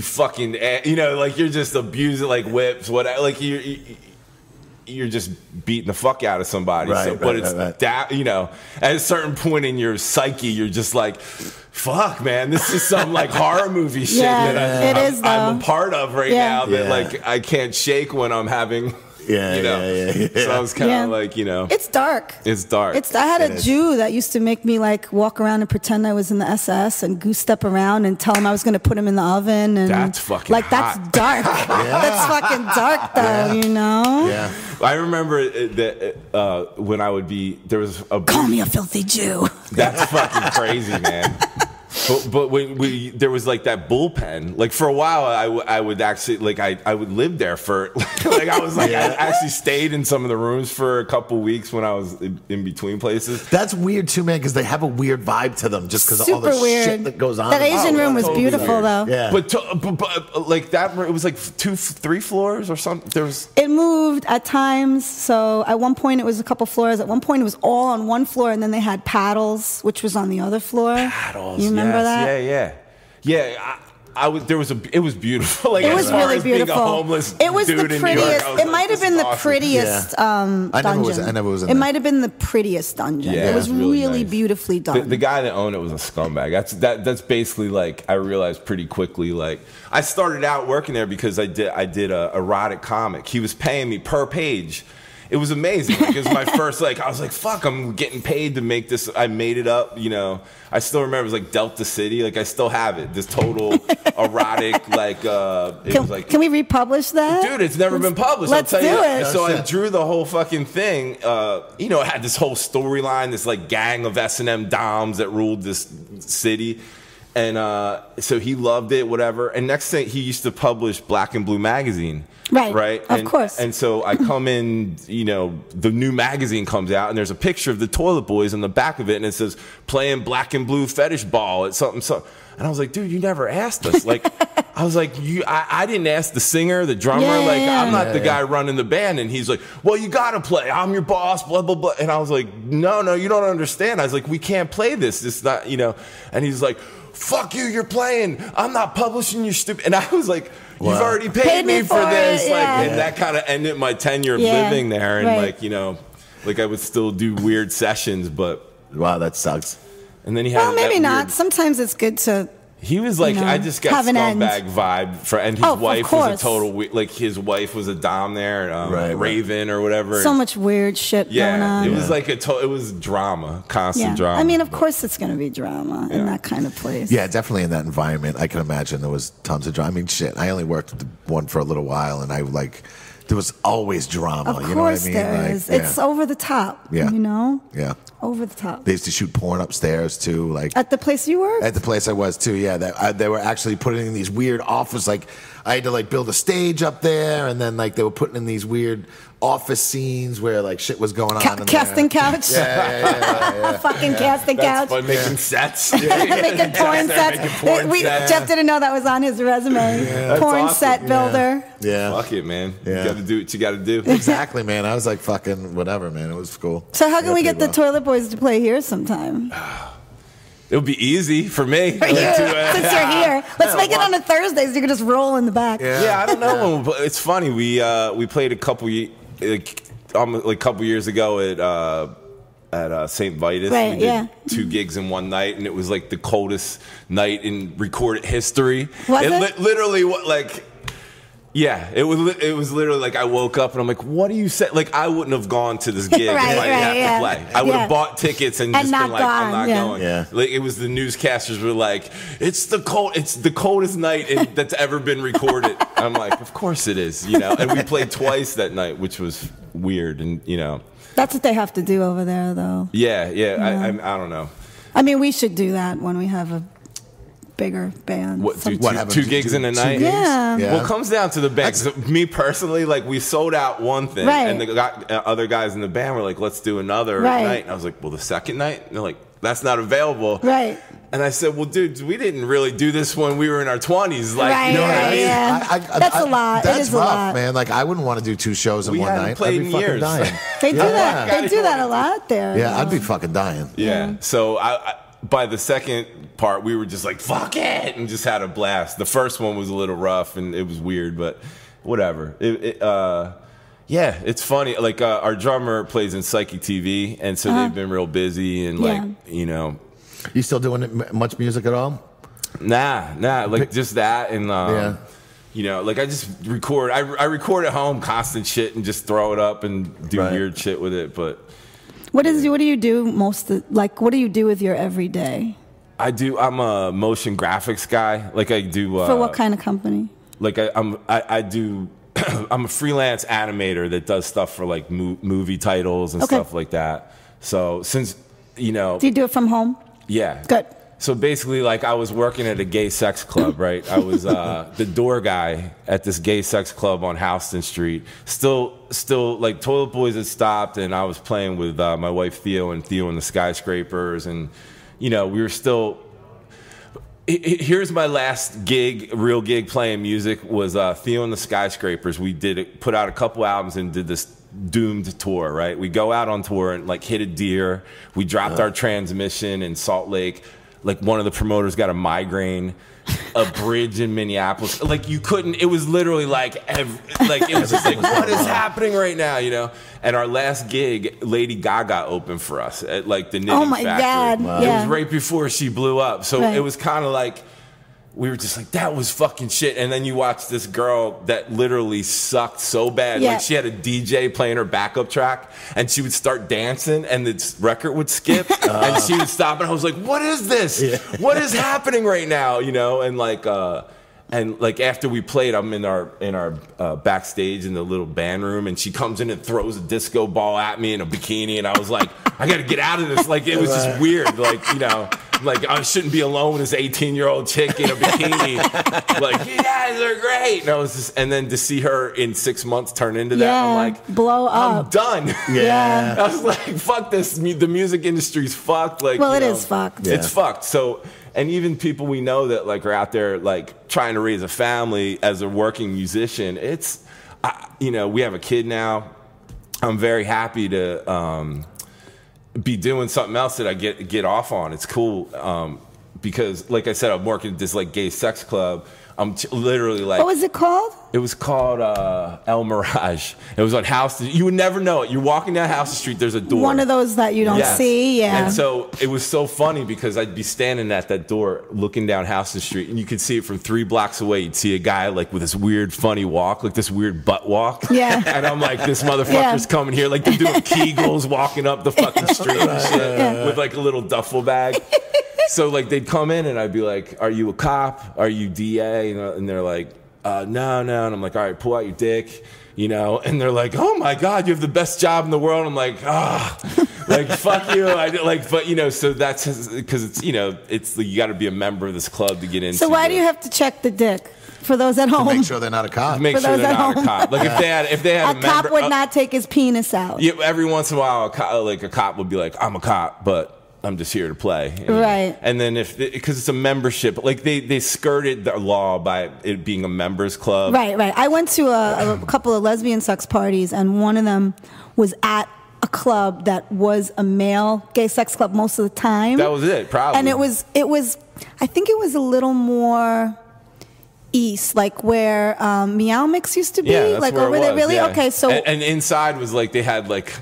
fucking, you know, like you're just abusing like whips, whatever, like you're just beating the fuck out of somebody. Right, so, but it's that, you know, at a certain point in your psyche, you're just like, fuck, man, this is some like horror movie shit that I'm a part of right now that like I can't shake when I'm having, you know. So I was kind of like, you know. It's dark. It's dark. I had a Jew that used to make me like walk around and pretend I was in the SS and goose step around and tell him I was going to put him in the oven. And that's fucking like, hot. That's dark. That's fucking dark, though, you know? Yeah. I remember that when I would be, there was a booth. Call me a filthy Jew. That's fucking crazy, man. But when there was like that bullpen, like for a while I would actually like I would live there for like I was like I actually stayed in some of the rooms for a couple weeks when I was in between places. That's weird too, man, because they have a weird vibe to them just because of all the shit that goes on. That Asian room was totally beautiful though. Yeah, but like that it was like 2-3 floors or something. There was it moved at times. So at one point it was a couple floors. At one point it was all on one floor, and then they had paddles, which was on the other floor. Paddles. You remember? Yeah. It was beautiful. Like, it was really beautiful. Being a homeless it was dude the prettiest. York, was it might like, have been the awesome. Prettiest dungeon. I never was in it might have been the prettiest dungeon. Yeah, it was really nice. Beautifully done. The guy that owned it was a scumbag. That's basically like I realized pretty quickly. Like I started out working there because I did a erotic comic. He was paying me per page. It was amazing because my first, like, I was like, fuck, I'm getting paid to make this. I made it up, you know. I still remember it was like Delta City. Like, I still have it. This total erotic, like, it was like. Can we republish that? Dude, it's never been published. Let's I'll tell do you. It. So I drew the whole fucking thing. You know, I had this whole storyline, this, like, gang of S&M doms that ruled this city. And so he loved it, whatever. And next thing, he used to publish Black and Blue magazine. Right. Of course. And so I come in, you know, the new magazine comes out, and there's a picture of the Toilet Boys on the back of it, and it says, playing Black and Blue fetish ball at something. And I was like, dude, you never asked us. Like, I was like, I didn't ask the singer, the drummer. I'm not the guy running the band. And he's like, well, you got to play. I'm your boss, blah, blah, blah. And I was like, no, you don't understand. I was like, we can't play this. It's not, you know. And he's like, fuck you, you're playing. I'm not publishing your stupid. And I was like, you've already paid me for this. And that kind of ended my tenure of living there. And like, you know, like I would still do weird sessions, but wow, that sucks. And then he had maybe not. Sometimes it's good to. He was like, you know, I just got scumbag vibe for, and his wife was a total, like his wife was a dom there, Raven or whatever. So much weird shit going on. It was like it was drama, constant drama. I mean, of course it's going to be drama in that kind of place. Yeah, definitely in that environment. I can imagine there was tons of drama. I mean, shit, I only worked one for a little while, and I like there was always drama. Of course, you know what I mean? There is. Like, yeah. It's over the top. Yeah. You know? Yeah. Over the top. They used to shoot porn upstairs, too. Like at the place you were? At the place I was, too, yeah. They were actually putting in these weird office, like, I had to, like, build a stage up there, and then, like, they were putting in these weird office scenes where, like, shit was going on. Casting couch. Yeah. Fucking casting couch. That's fun, making sets. Making porn sets. Jeff didn't know that was on his resume. Yeah. Porn awesome. Set builder. Yeah. Fuck it, man. Yeah. You got to do what you got to do. Exactly, man. I was like, fucking whatever, man. It was cool. So how can we get the Toilet Boys to play here sometime? It would be easy for me. For you, since you're here. Let's make it on a Thursday so you can just roll in the back. Yeah, I don't know. But it's funny. We played a couple years ago at St. Vitus. Right, we did 2 gigs in one night, and it was like the coldest night in recorded history. Was it? Literally, what, like... Yeah, it was literally like I woke up and I'm like, what do you say? Like, I wouldn't have gone to this gig if I didn't have to play. I would have bought tickets and just been like, I'm not going. Yeah. Like, it was the newscasters were like, it's the coldest night that's ever been recorded. I'm like, of course it is, you know. And we played twice that night, which was weird, and you know. That's what they have to do over there, though. Yeah. I don't know. I mean, we should do that when we have a bigger band. What, two gigs in a night? Yeah. Well, it comes down to the band. So me personally, like, we sold out one thing, and the other guys in the band were like, let's do another night. And I was like, well, the second night? And they're like, that's not available. Right. And I said, well, dude, we didn't really do this when we were in our 20s. Like, you know what I mean? Yeah. That's a lot. That's rough, man. Like, I wouldn't want to do 2 shows in one night. I'd be fucking years. Dying. They do that. They do that a lot there. Yeah, I'd be fucking dying. Yeah. So by the second part, we were just like, fuck it, and just had a blast. The first one was a little rough, and it was weird, but whatever. Yeah, it's funny. Like, our drummer plays in Psyche TV, and so they've been real busy, and, like, you know. You still doing much music at all? Nah, like, just that, and, you know, like, I just record. I record at home constant shit and just throw it up and do weird shit with it, but... What do you do most, like, what do you do with your everyday? I'm a motion graphics guy. Like, I do... For what kind of company? Like, I'm a freelance animator that does stuff for, like, movie titles and stuff like that. So, since, you know... Do you do it from home? Yeah. Good. So, basically, like, I was working at a gay sex club, right? I was the door guy at this gay sex club on Houston Street. Still, like, Toilet Boys had stopped, and I was playing with my wife Theo and the Skyscrapers, and you know we were still. Here's my last gig, real gig playing music was Theo and the Skyscrapers. We put out a couple albums and did this doomed tour, right? We go out on tour and like hit a deer. We dropped our transmission in Salt Lake. Like one of the promoters got a migraine. A bridge in Minneapolis, like you couldn't. It was literally like, it was just like, what is happening right now, you know? And our last gig, Lady Gaga opened for us at like the Knitting Factory. Wow. It was right before she blew up, so it was kind of like we were just like that was fucking shit. And then you watch this girl that literally sucked so bad, like she had a DJ playing her backup track, and she would start dancing, and the record would skip, and she would stop. And I was like, "What is this? Yeah. What is happening right now?" You know, and like after we played, I'm in our backstage in the little band room, and she comes in and throws a disco ball at me in a bikini, and I was like, "I got to get out of this!" Like it was just weird, like you know. Like, I shouldn't be alone with this 18-year-old chick in a bikini. Like, you guys are great. And, I was just, and then to see her in 6 months turn into that, I'm like, blow up. I'm done. Yeah. I was like, fuck this. The music industry's fucked. Like, well, it is fucked. Yeah. It's fucked. So, and even people we know that, like, are out there, like, trying to raise a family as a working musician, it's, you know, we have a kid now. I'm very happy to... be doing something else that I get off on. It's cool because, like I said, I'm working at this like gay sex club. I'm literally like... What was it called? It was called El Mirage. It was on Houston. You would never know it. You're walking down Houston Street, there's a door. One of those that you don't see, And so it was so funny because I'd be standing at that door looking down Houston Street, and you could see it from 3 blocks away. You'd see a guy like with this weird funny walk, like this weird butt walk. Yeah. And I'm like, this motherfucker's coming here. Like they're doing Kegels walking up the fucking street and shit with like a little duffel bag. So, like, they'd come in, and I'd be like, are you a cop? Are you DA? And they're like, no. And I'm like, all right, pull out your dick, you know? And they're like, oh my God, you have the best job in the world. I'm like, ah, like, fuck you. I did, like, but, you know, so that's because it's, you know, it's you got to be a member of this club to get in. So why do you have to check the dick? For those at home, to make sure they're not a cop. To make sure they're not a cop. Like if they had a member, cop would not take his penis out. Yeah, every once in a while, a cop would be like, "I'm a cop, but I'm just here to play." And, right. And then because it's a membership, like they skirted the law by it being a members club. Right, right. I went to a couple of lesbian sex parties, and one of them was at a club that was a male gay sex club most of the time. That was it, probably. And it was, I think it was a little more east, like where Meow Mix used to be, yeah, like where they really, yeah. Okay, so and inside was like they had like,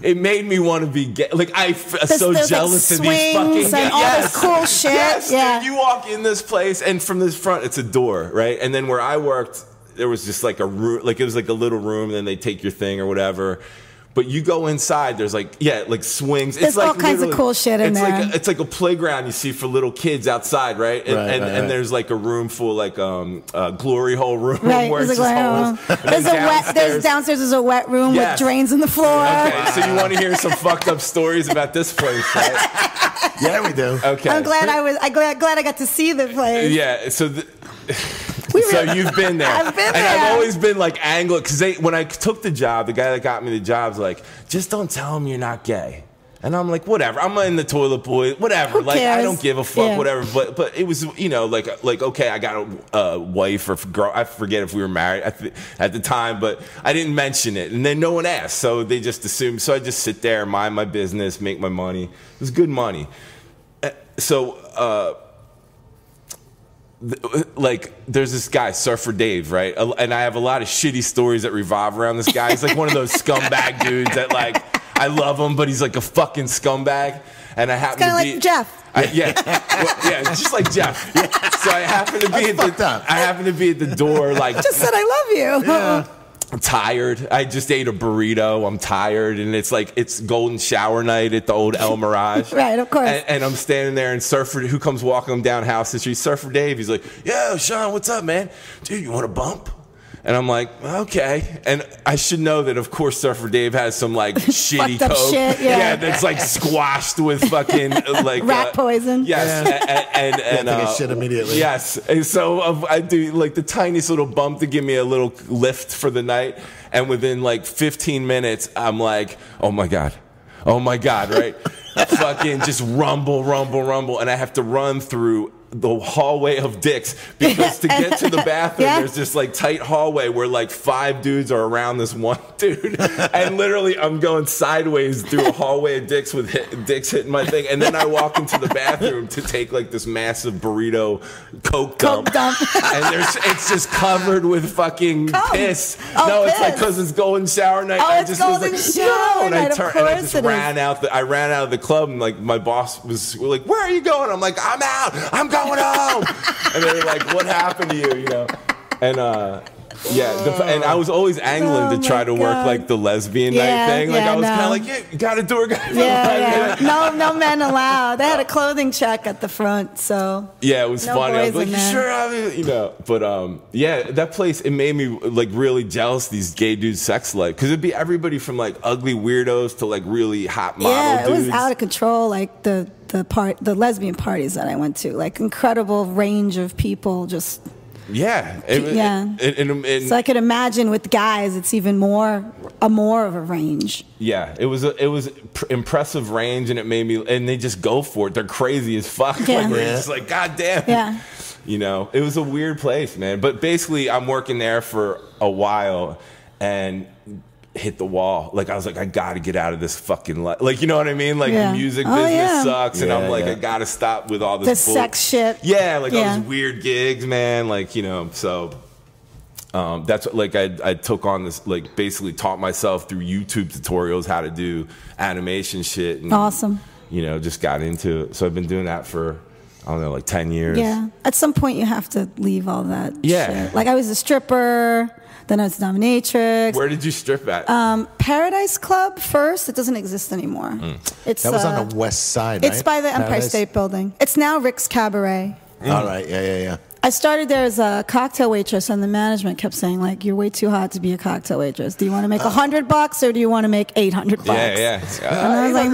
it made me want to be gay. Like so jealous like of these fucking and all yes. this cool shit. Yes, yeah. Dude, you walk in this place and from this front it's a door, right? And then where I worked, there was just like a room, like it was like a little room. And then they take your thing or whatever. But you go inside, there's like, yeah, like swings. There's it's like all kinds of cool shit in there. Like it's like a playground you see for little kids outside, right? And, and there's like a room full like glory hole room. Right, where it's like holes. Downstairs is a wet room yes. with drains in the floor. Okay, so you want to hear some fucked up stories about this place, right? Yeah, we do. Okay. I'm glad glad I got to see the place. Yeah, so... So you've been there. I've been there. And I've always been like anglo because when I took the job, the guy that got me the job's like, just don't tell him you're not gay. And I'm like, whatever. I'm in the Toilet Boy, whatever. Who like cares? I don't give a fuck, yeah. whatever. But it was, you know, like okay, I got a wife or girl. I forget if we were married at the time, but I didn't mention it, and then no one asked, so they just assumed. So I just sit there, mind my business, make my money. It was good money. So. Like there's this guy Surfer Dave, right? And I have a lot of shitty stories that revolve around this guy. He's like one of those scumbag dudes that like I love him, but he's like a fucking scumbag. And I happen to be like Jeff. Yeah, just like Jeff. Yeah. So I happen to be at the door, like just said I love you. Yeah. I'm tired. I just ate a burrito. I'm tired. And it's like, it's golden shower night at the old El Mirage. Right, of course. And I'm standing there and Surfer, who comes walking down House Street, Surfer Dave, he's like, yo, Sean, what's up, man? Dude, you want a bump? And I'm like, okay. And I should know that, of course, Surfer Dave has some like shitty coke. Shit, yeah. Yeah, that's like squashed with fucking like rat poison. Yes, yeah. and shit immediately. Yes, and so I do like the tiniest little bump to give me a little lift for the night. And within like 15 minutes, I'm like, oh my god, right? Fucking just rumble, rumble, rumble, and I have to run through the hallway of dicks because to get to the bathroom yeah. there's this like tight hallway where like 5 dudes are around this one dude and literally I'm going sideways through a hallway of dicks with dicks hitting my thing, and then I walk into the bathroom to take like this massive burrito coke dump. And it's just covered with fucking piss. Oh, no, piss. It's like because it's golden shower night. Oh, I just was like no, and I ran out of the club, and like my boss was like, where are you going? I'm like, I'm out, I'm going home. And they were like, what happened to you, you know? And yeah, and I was always angling to try to work like the lesbian night thing. Like I was kind of like, yeah, you gotta do it. No men allowed. They had a clothing check at the front, so yeah, it was funny. I was like, sure, you know. But yeah, that place, it made me like really jealous these gay dudes' sex life, because it'd be everybody from like ugly weirdos to like really hot model dudes. Yeah, it was out of control. Like the lesbian parties that I went to, like incredible range of people, just. Yeah, so I could imagine with guys, it's even more of a range. Yeah, it was impressive range, and it made me. And they just go for it. They're crazy as fuck. Yeah. Like, we're just like, God damn. Yeah. You know, it was a weird place, man. But basically, I'm working there for a while, and hit the wall. Like I was like, I gotta get out of this fucking life. Like, you know what I mean? Like the music business sucks, and I'm like, I gotta stop with all this sex shit. Yeah, like all these weird gigs, man. Like, you know, so that's what, like I took on this, like basically taught myself through YouTube tutorials how to do animation shit, and awesome. You know, just got into it. So I've been doing that for, I don't know, like 10 years. Yeah. At some point you have to leave all that shit. Like I was a stripper, then I was a dominatrix. Where did you strip at? Paradise Club first. It doesn't exist anymore. Mm. It's, that was on the west side, right? It's by the Empire State Building. It's now Rick's Cabaret. Mm. All right, yeah, yeah, yeah. I started there as a cocktail waitress, and the management kept saying, like, you're way too hot to be a cocktail waitress. Do you want to make $100 or do you want to make $800? Yeah. And I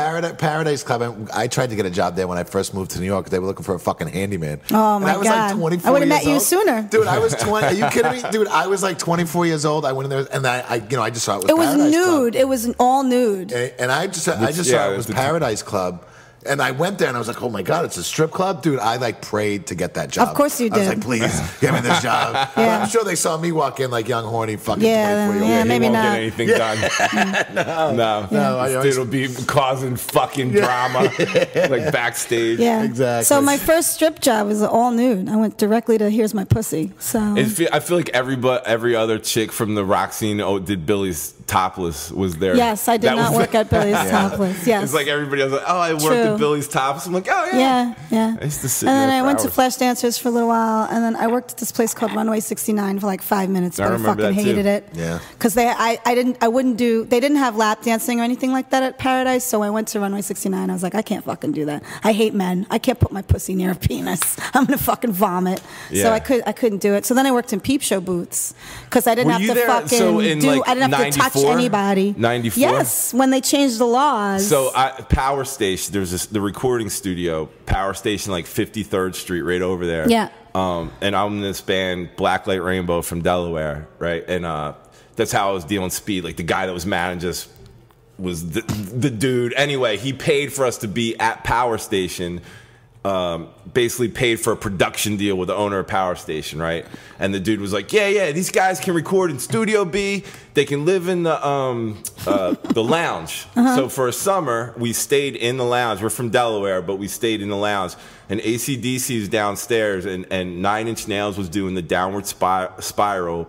was like, Paradise Club, I tried to get a job there when I first moved to New York. They were looking for a fucking handyman. Oh, my God. I was like 24 years old. I would have met you sooner. Dude, I was 20. Are you kidding me? Dude, I was like 24 years old. I went in there, and I you know, I just saw it was Paradise Club. It was nude. It was all nude. And I just saw it was Paradise Club. And I went there and I was like, oh my God, it's a strip club? Dude, I like prayed to get that job. Of course you did. I was like, please, give me this job. I'm sure they saw me walk in like young, horny, fucking 24-year-old. Yeah, maybe not. He won't get anything done. No. This dude will be causing fucking drama, like backstage. Yeah, exactly. So my first strip job was all nude. I went directly to Here's My Pussy. So I feel like every other chick from the rock scene did Billy's Topless was there. Yes, I did not work at Billy's Topless. Yes. It's like everybody else. Like, oh, I worked at Billy's Tops. I'm like, oh yeah. Yeah. I used to sit and then I went to Flash Dancers for a little while, and then I worked at this place called Runway 69 for like 5 minutes, but I fucking hated it. Yeah. Because they didn't have lap dancing or anything like that at Paradise, so I went to Runway 69. I was like, I can't fucking do that. I hate men. I can't put my pussy near a penis. I'm gonna fucking vomit. Yeah. So I couldn't do it. So then I worked in peep show booths because I didn't have to I didn't have to touch anybody. 94. Yes, when they changed the laws. So Power Station, there's the recording studio, Power Station, like 53rd Street, right over there. Yeah. And I'm in this band, Blacklight Rainbow, from Delaware, right? And that's how I was dealing speed. Like the guy that was managing us was the dude. Anyway, he paid for us to be at Power Station. Basically paid for a production deal with the owner of Power Station, right? And the dude was like, yeah, these guys can record in Studio B. They can live in the lounge. So for a summer, we stayed in the lounge. We're from Delaware, but we stayed in the lounge. And AC/DC was downstairs, and 9 Inch Nails was doing the Downward Spiral.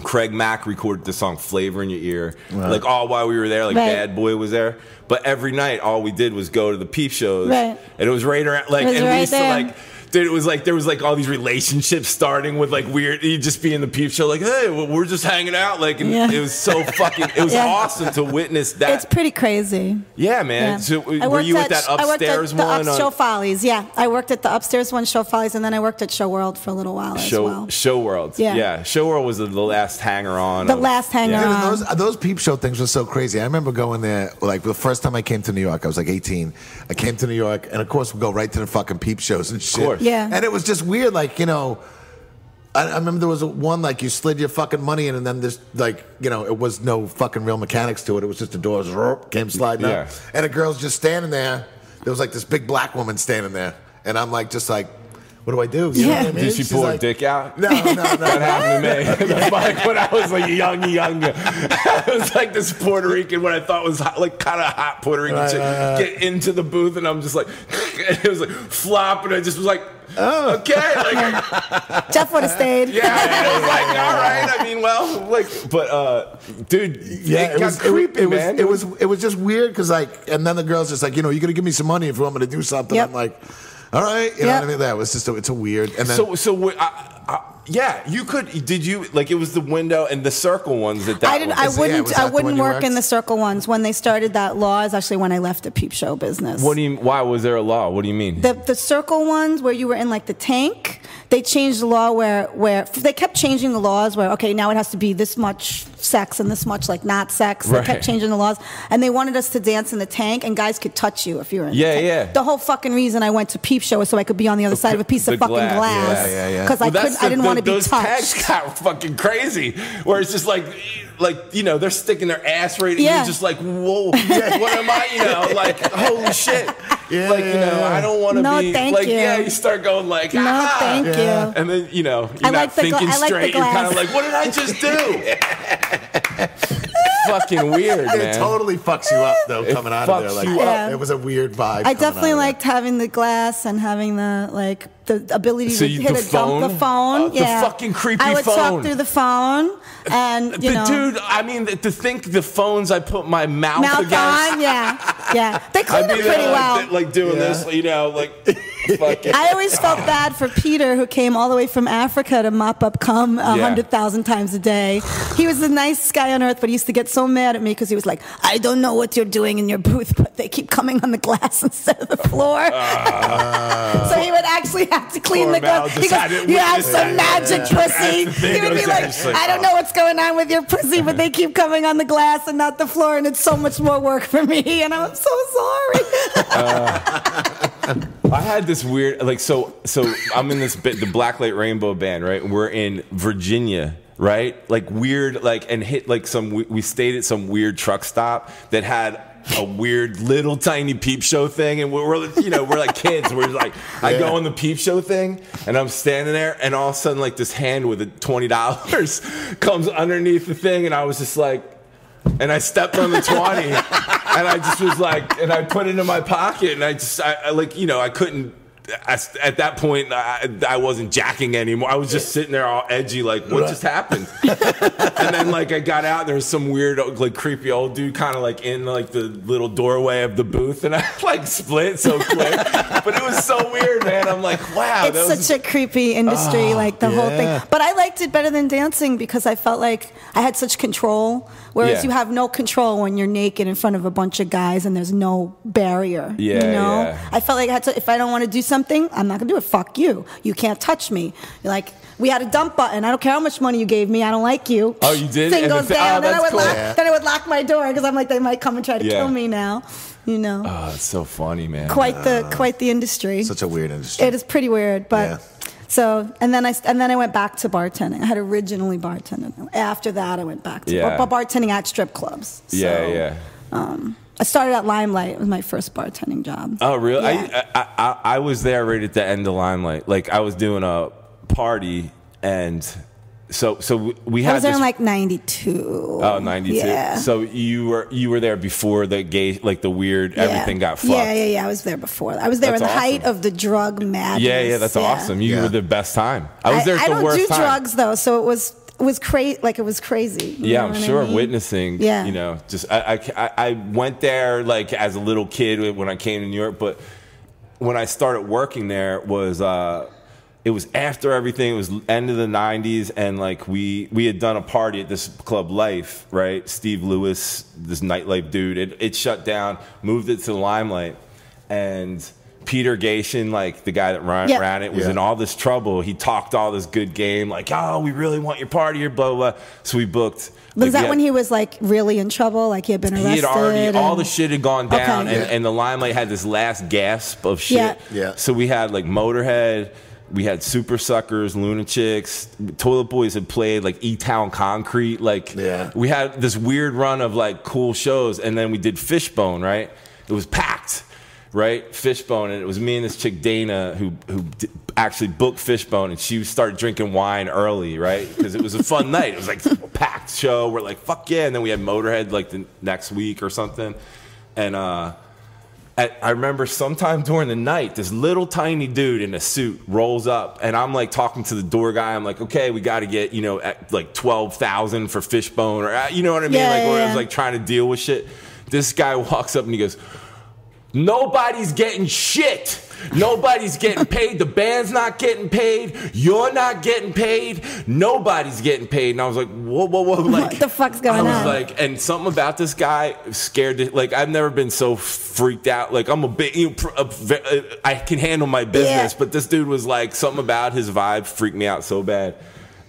Craig Mack recorded the song Flavor in Your Ear. Right. Like, all while we were there, like Bad Boy was there. But every night, all we did was go to the peep shows. Right. And it was right around, like, and we used to, like, dude, it was like, there was like all these relationships starting with like weird, you'd just be in the peep show, like, hey, well, we're just hanging out. Like, and it was so fucking, it was awesome to witness that. It's pretty crazy. Yeah, man. Yeah. So, were you at that upstairs one? I worked at the Show Follies, yeah. I worked at the upstairs one, Show Follies, and then I worked at Show World for a little while as well. Show World. Yeah. Show World was the last hanger on. The last hanger on. Yeah. Those peep show things were so crazy. I remember going there, like, the first time I came to New York, I was like 18. I came to New York, and of course, we go right to the fucking peep shows and shit. Yeah, and it was just weird, like, you know, I remember there was one, like, you slid your fucking money in, and then this, like, you know, it was no fucking real mechanics to it. It was just the doors came sliding up, and a girl's just standing there. There was like this big black woman standing there, and I'm like, just like, what do I do? You know what I mean? Did she pull her dick out? No. That happened to me. Like, when I was like younger. It was like this Puerto Rican, what I thought was hot, like kind of hot Puerto Rican chick, get into the booth, and I'm just like, and it was like flop, and I just was like, oh, okay. Like, Jeff would have stayed. Yeah, it was like, all right. I mean, well, like, but dude, it was creepy, man. It was just weird because, like, and then the girl's just like, you know, you're gonna give me some money if you want me to do something. I'm like, all right, you know what I mean? That was just it's a weird. And then, you could. Did you like? It was the window and the circle ones that I wouldn't work in the circle ones when they started that law. Is actually when I left the peep show business. What do you? Why was there a law? What do you mean? The circle ones where you were in like the tank. They changed the law where they kept changing the laws where, okay, now it has to be this much sex and this much like not sex. They kept changing the laws, and they wanted us to dance in the tank, and guys could touch you if you were in the tank. The whole fucking reason I went to peep show was so I could be on the other side of a piece of fucking glass. Because I didn't want to be touched. Those tags got fucking crazy where it's just like, you know, they're sticking their ass right in you, just like, whoa, what am I, you know, like, holy shit. Yeah, like, you know, I don't want to be like, you start going like, ah, no, thank you. And then, you know, you're not thinking straight. You're kind of like, what did I just do? Fucking weird, man. It totally fucks you up, though, coming out of there. Like, it was a weird vibe. I definitely liked having the glass and having the, like, the ability to hit a phone? The phone. The fucking creepy phone. I would talk through the phone, and, you know. Dude, I mean, to think the phones I put my mouth against. Mouth on, They cleaned up pretty well. Like, doing this, you know, like... I always felt bad for Peter, who came all the way from Africa to mop up cum 100,000 times a day. He was the nice guy on earth, but he used to get so mad at me because he was like, I don't know what you're doing in your booth, but they keep coming on the glass instead of the floor. So he would actually have to clean the glass. He goes, you have some magic pussy. He would be like, I don't know what's going on with your pussy, but they keep coming on the glass and not the floor, and it's so much more work for me, and I'm so sorry. I had this weird, like, so I'm in this bit, the Blacklight Rainbow band, right? We're in Virginia, right? Like weird, like, and hit like some, we stayed at some weird truck stop that had a weird little tiny peep show thing, and we're you know, we're like kids. We're like, I go on the peep show thing, and I'm standing there, and all of a sudden, like, this hand with $20 comes underneath the thing, and I was just like, and I stepped on the 20, and I just was like, and I put it in my pocket, and I just, I like, you know, I couldn't. At that point, I wasn't jacking anymore. I was just sitting there all edgy, like, what just happened? And then, like, I got out, and there was some weird, like, creepy old dude kind of, like, in, like, the little doorway of the booth, and I, like, split so quick. But it was so weird, man. I'm like, wow. It's such a creepy industry, like, the whole thing. But I liked it better than dancing because I felt like I had such control, whereas you have no control when you're naked in front of a bunch of guys and there's no barrier, you know? Yeah. I felt like I had to, if I don't want to do something, I'm not gonna do it. Fuck you. You can't touch me. You're like, we had a dump button. I don't care how much money you gave me. I don't like you. Oh, you did? Thing goes down. Then I would lock. Then I would lock my door because I'm like, they might come and try to kill me now. You know? Oh, it's so funny, man. Quite the industry. Such a weird industry. It is pretty weird, but. Yeah. So, and then I went back to bartending. I had originally bartended. After that, I went back to bartending at strip clubs. So, I started at Limelight. It was my first bartending job. Oh, really? Yeah. I was there right at the end of Limelight. Like, I was doing a party, and so we had. I was there in like '92. Oh, '92. Yeah. So you were there before the gay, like the weird, everything got fucked. Yeah. I was there before. I was there in the height of the drug madness. Yeah. That's awesome. You were the best time. I was there at the worst time. I don't do drugs though, so it was. It was crazy, like it was crazy. Yeah, I'm sure. I mean? Witnessing, you know, just I went there like as a little kid when I came to New York, but when I started working there was it was after everything. It was end of the '90s, and like we had done a party at this club, Life, right? Steve Lewis, this nightlife dude, it shut down, moved it to the Limelight, and Peter Gation, like the guy that ran it, was in all this trouble. He talked all this good game, like, oh, we really want your party here, blah, blah, blah. So we booked. Was that when he was like really in trouble? Like he had been arrested? He had already, all the shit had gone down, and the Limelight had this last gasp of shit. Yeah. So we had like Motorhead, we had Super Suckers, Lunatics, Toilet Boys had played, like E-Town Concrete. Like we had this weird run of like cool shows, and then we did Fishbone, right? It was packed. Right, Fishbone, and it was me and this chick Dana who actually booked Fishbone, and she started drinking wine early, right? Because it was a fun night. It was like a packed show. We're like, fuck yeah! And then we had Motorhead like the next week or something. And I remember sometime during the night, this little tiny dude in a suit rolls up, and I'm like talking to the door guy. I'm like, okay, we got to get, you know, at like 12,000 for Fishbone, or you know what I mean? I was like trying to deal with shit. This guy walks up and he goes, nobody's getting shit. Nobody's getting paid. The band's not getting paid. You're not getting paid. Nobody's getting paid. And I was like, whoa, whoa, whoa. Like, what the fuck's going on? I was like, and something about this guy scared it. Like, I've never been so freaked out. Like, I'm a bit, you know, I can handle my business. But this dude was like, something about his vibe freaked me out so bad.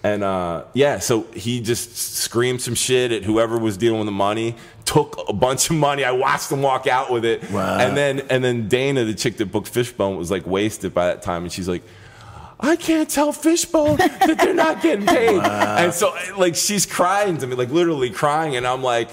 And so he just screamed some shit at whoever was dealing with the money, took a bunch of money. I watched him walk out with it. Wow. And then Dana, the chick that booked Fishbone, was like wasted by that time, and she's like, I can't tell Fishbone that they're not getting paid. Wow. And so like she's crying to me, like literally crying, and I'm like,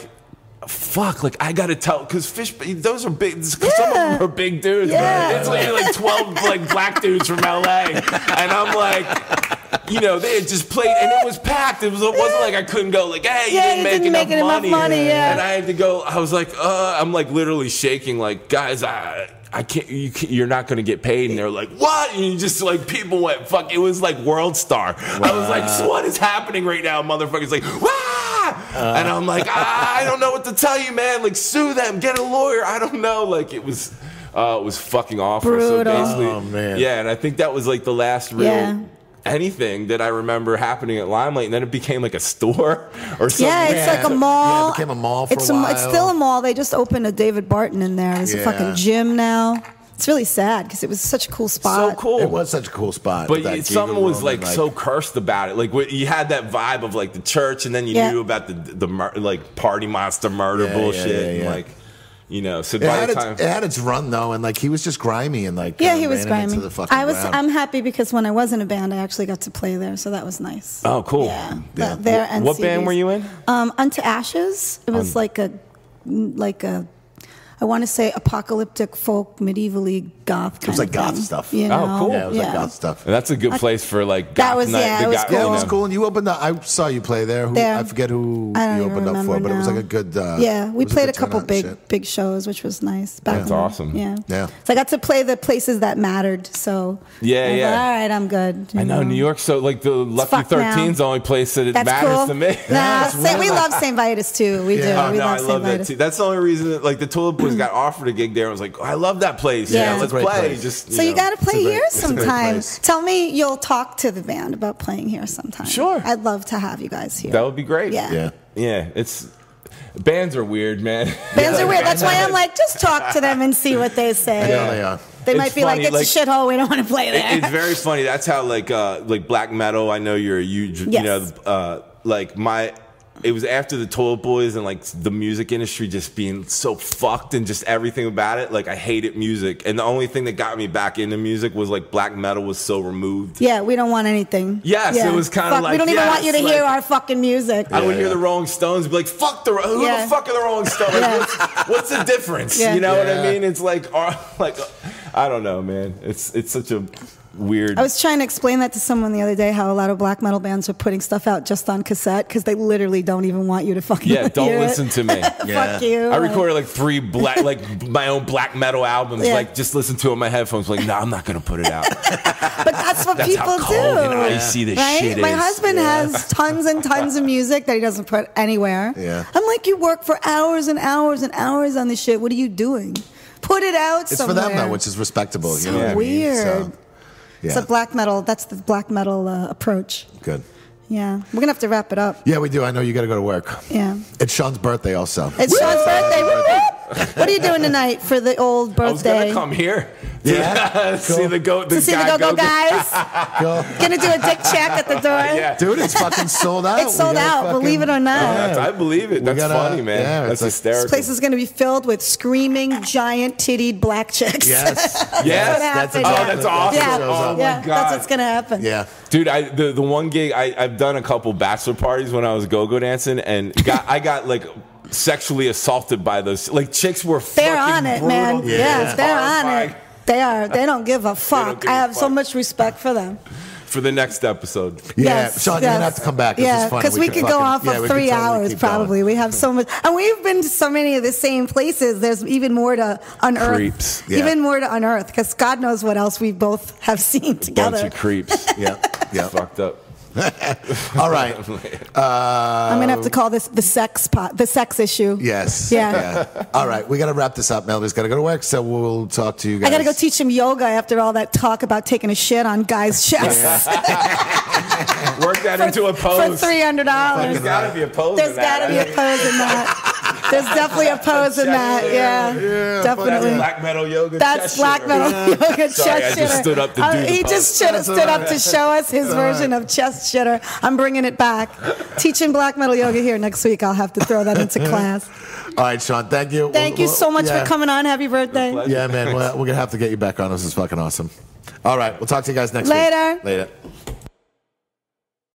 fuck, like I gotta tell, because Fishbone, those are big, some of them are big dudes. Yeah. It's like 12 like black dudes from LA, and I'm like, you know, they had just played, and it was packed. It wasn't like I couldn't go, like, hey, you didn't make enough money. Yeah. And I had to go. I was like, I'm like literally shaking, like, guys, I can't, you're not going to get paid. And they're like, what? And you just like, people went, fuck, it was like World Star. Wow. I was like, so what is happening right now? Motherfuckers like, and I'm like, I don't know what to tell you, man. Like, sue them, get a lawyer. I don't know. Like, it was. was fucking awful. Brutal. So basically, oh, man. Yeah, and I think that was like the last real anything that I remember happening at Limelight, and then it became like a store or something. Yeah, it's like a mall. Yeah, it became a mall for a while. It's still a mall. They just opened a David Barton in there. It's a fucking gym now. It's really sad because it was such a cool spot. So cool. It was such a cool spot. But something was like so cursed about it. Like you had that vibe of like the church, and then you knew about the like party monster murder bullshit. And like, you know, so by the time it had its run though, and like he was just grimy and like he was grimy. I'm happy because when I was in a band, I actually got to play there, so that was nice. Oh, cool. Yeah. What band were you in? Unto Ashes. It was like a. I want to say apocalyptic folk, medievally goth kind of thing. It was like goth stuff. You know? Oh, cool. Yeah, it was like goth stuff. And that's a good place for like goth night. That was cool. That was cool. And you opened up. I saw you play there. I forget who you opened up for, but it was like a good. Yeah, we played a couple big shows, which was nice. That's awesome. Yeah. So I got to play the places that mattered. So I was like, all right, I'm good. I know New York. So like the Lucky 13 is the only place that it matters to me. No, we love St. Vitus too. We do. No, I love that too. That's the only reason. Like the Toilet Boys got offered a gig there. I was like, oh, I love that place. Yeah, let's play. You got to play here sometime. Tell me you'll talk to the band about playing here sometime. Sure. I'd love to have you guys here. That would be great. Yeah. It's bands are weird, man. Bands are weird. That's why I'm like, just talk to them and see what they say. Yeah, they are. They might be funny, like, it's a shithole. We don't want to play there. It's very funny. That's how like black metal. I know you're a huge, It was after the Toilet Boys and like the music industry just being so fucked and just everything about it. Like I hated music, and the only thing that got me back into music was like black metal was so removed. Yeah, we don't want anything. Yes, it was kind of like we don't even want you to hear our fucking music. I would hear the Rolling Stones, be like, "Fuck the who the fuck are the Rolling Stones? What's the difference? You know what I mean? It's like I don't know, man. It's such a weird. I was trying to explain that to someone the other day, how a lot of black metal bands are putting stuff out just on cassette because they literally don't even want you to fucking listen to me. Fuck you. I recorded like 3 black, like my own black metal albums, like just listen to it on my headphones. Like, no, I'm not gonna put it out. But that's what people do. And icy this shit is. My husband has tons and tons of music that he doesn't put anywhere. Yeah. I'm like, you work for hours and hours and hours on this shit. What are you doing? Put it out. It's somewhere. For them though, which is respectable. So you know what weird. I mean? So. Yeah. So black metal, that's the black metal approach. Good. Yeah. We're going to have to wrap it up. Yeah, we do. I know you got to go to work. Yeah. It's Sean's birthday also. It's Sean's birthday. What are you doing tonight for the old birthday? I was going to come here. Yeah. See the go-go guys. Going to do a dick check at the door. Dude, it's fucking sold out. It's sold out, fucking, believe it or not. Yeah. I believe it. That's funny, man. Yeah, that's hysterical. This place is going to be filled with screaming, giant-tittied black chicks. Yes. That's exactly. Oh, that's awesome. Oh, my God. That's what's going to happen. Yeah. Dude, the one gig, I've done a couple bachelor parties when I was go-go dancing, and I got like sexually assaulted by those. Like chicks were fucking brutal. They're on it, man. Yes, they're on it. They are. They don't give a fuck. I have so much respect for them. For the next episode. Sean, you're going to have to come back. This is fun. Because we could go on for 3 hours probably. We have so much. And we've been to so many of the same places. There's even more to unearth. Creeps. Yeah. Even more to unearth. Because God knows what else we both have seen together. Bunch of creeps. Yeah. Fucked up. All right. I'm gonna have to call this the sex issue. Yes. Yeah. All right, we gotta wrap this up. Melody's gotta go to work, so we'll talk to you guys. I gotta go teach him yoga after all that talk about taking a shit on guys' chests. Work that into a pose for $300. There's gotta be a pose. There's gotta be a pose in that. There's definitely a pose in that, yeah definitely. That's black metal yoga. That's black metal yoga chest shitter. Sorry, I just stood up to do the pose. He just should have stood up to show us his version of chest shitter. I'm bringing it back. Teaching black metal yoga here next week. I'll have to throw that into class. All right, Sean, thank you. Thank you so much for coming on. Happy birthday. Yeah, man, we're going to have to get you back on. This is fucking awesome. All right, we'll talk to you guys next week. Later.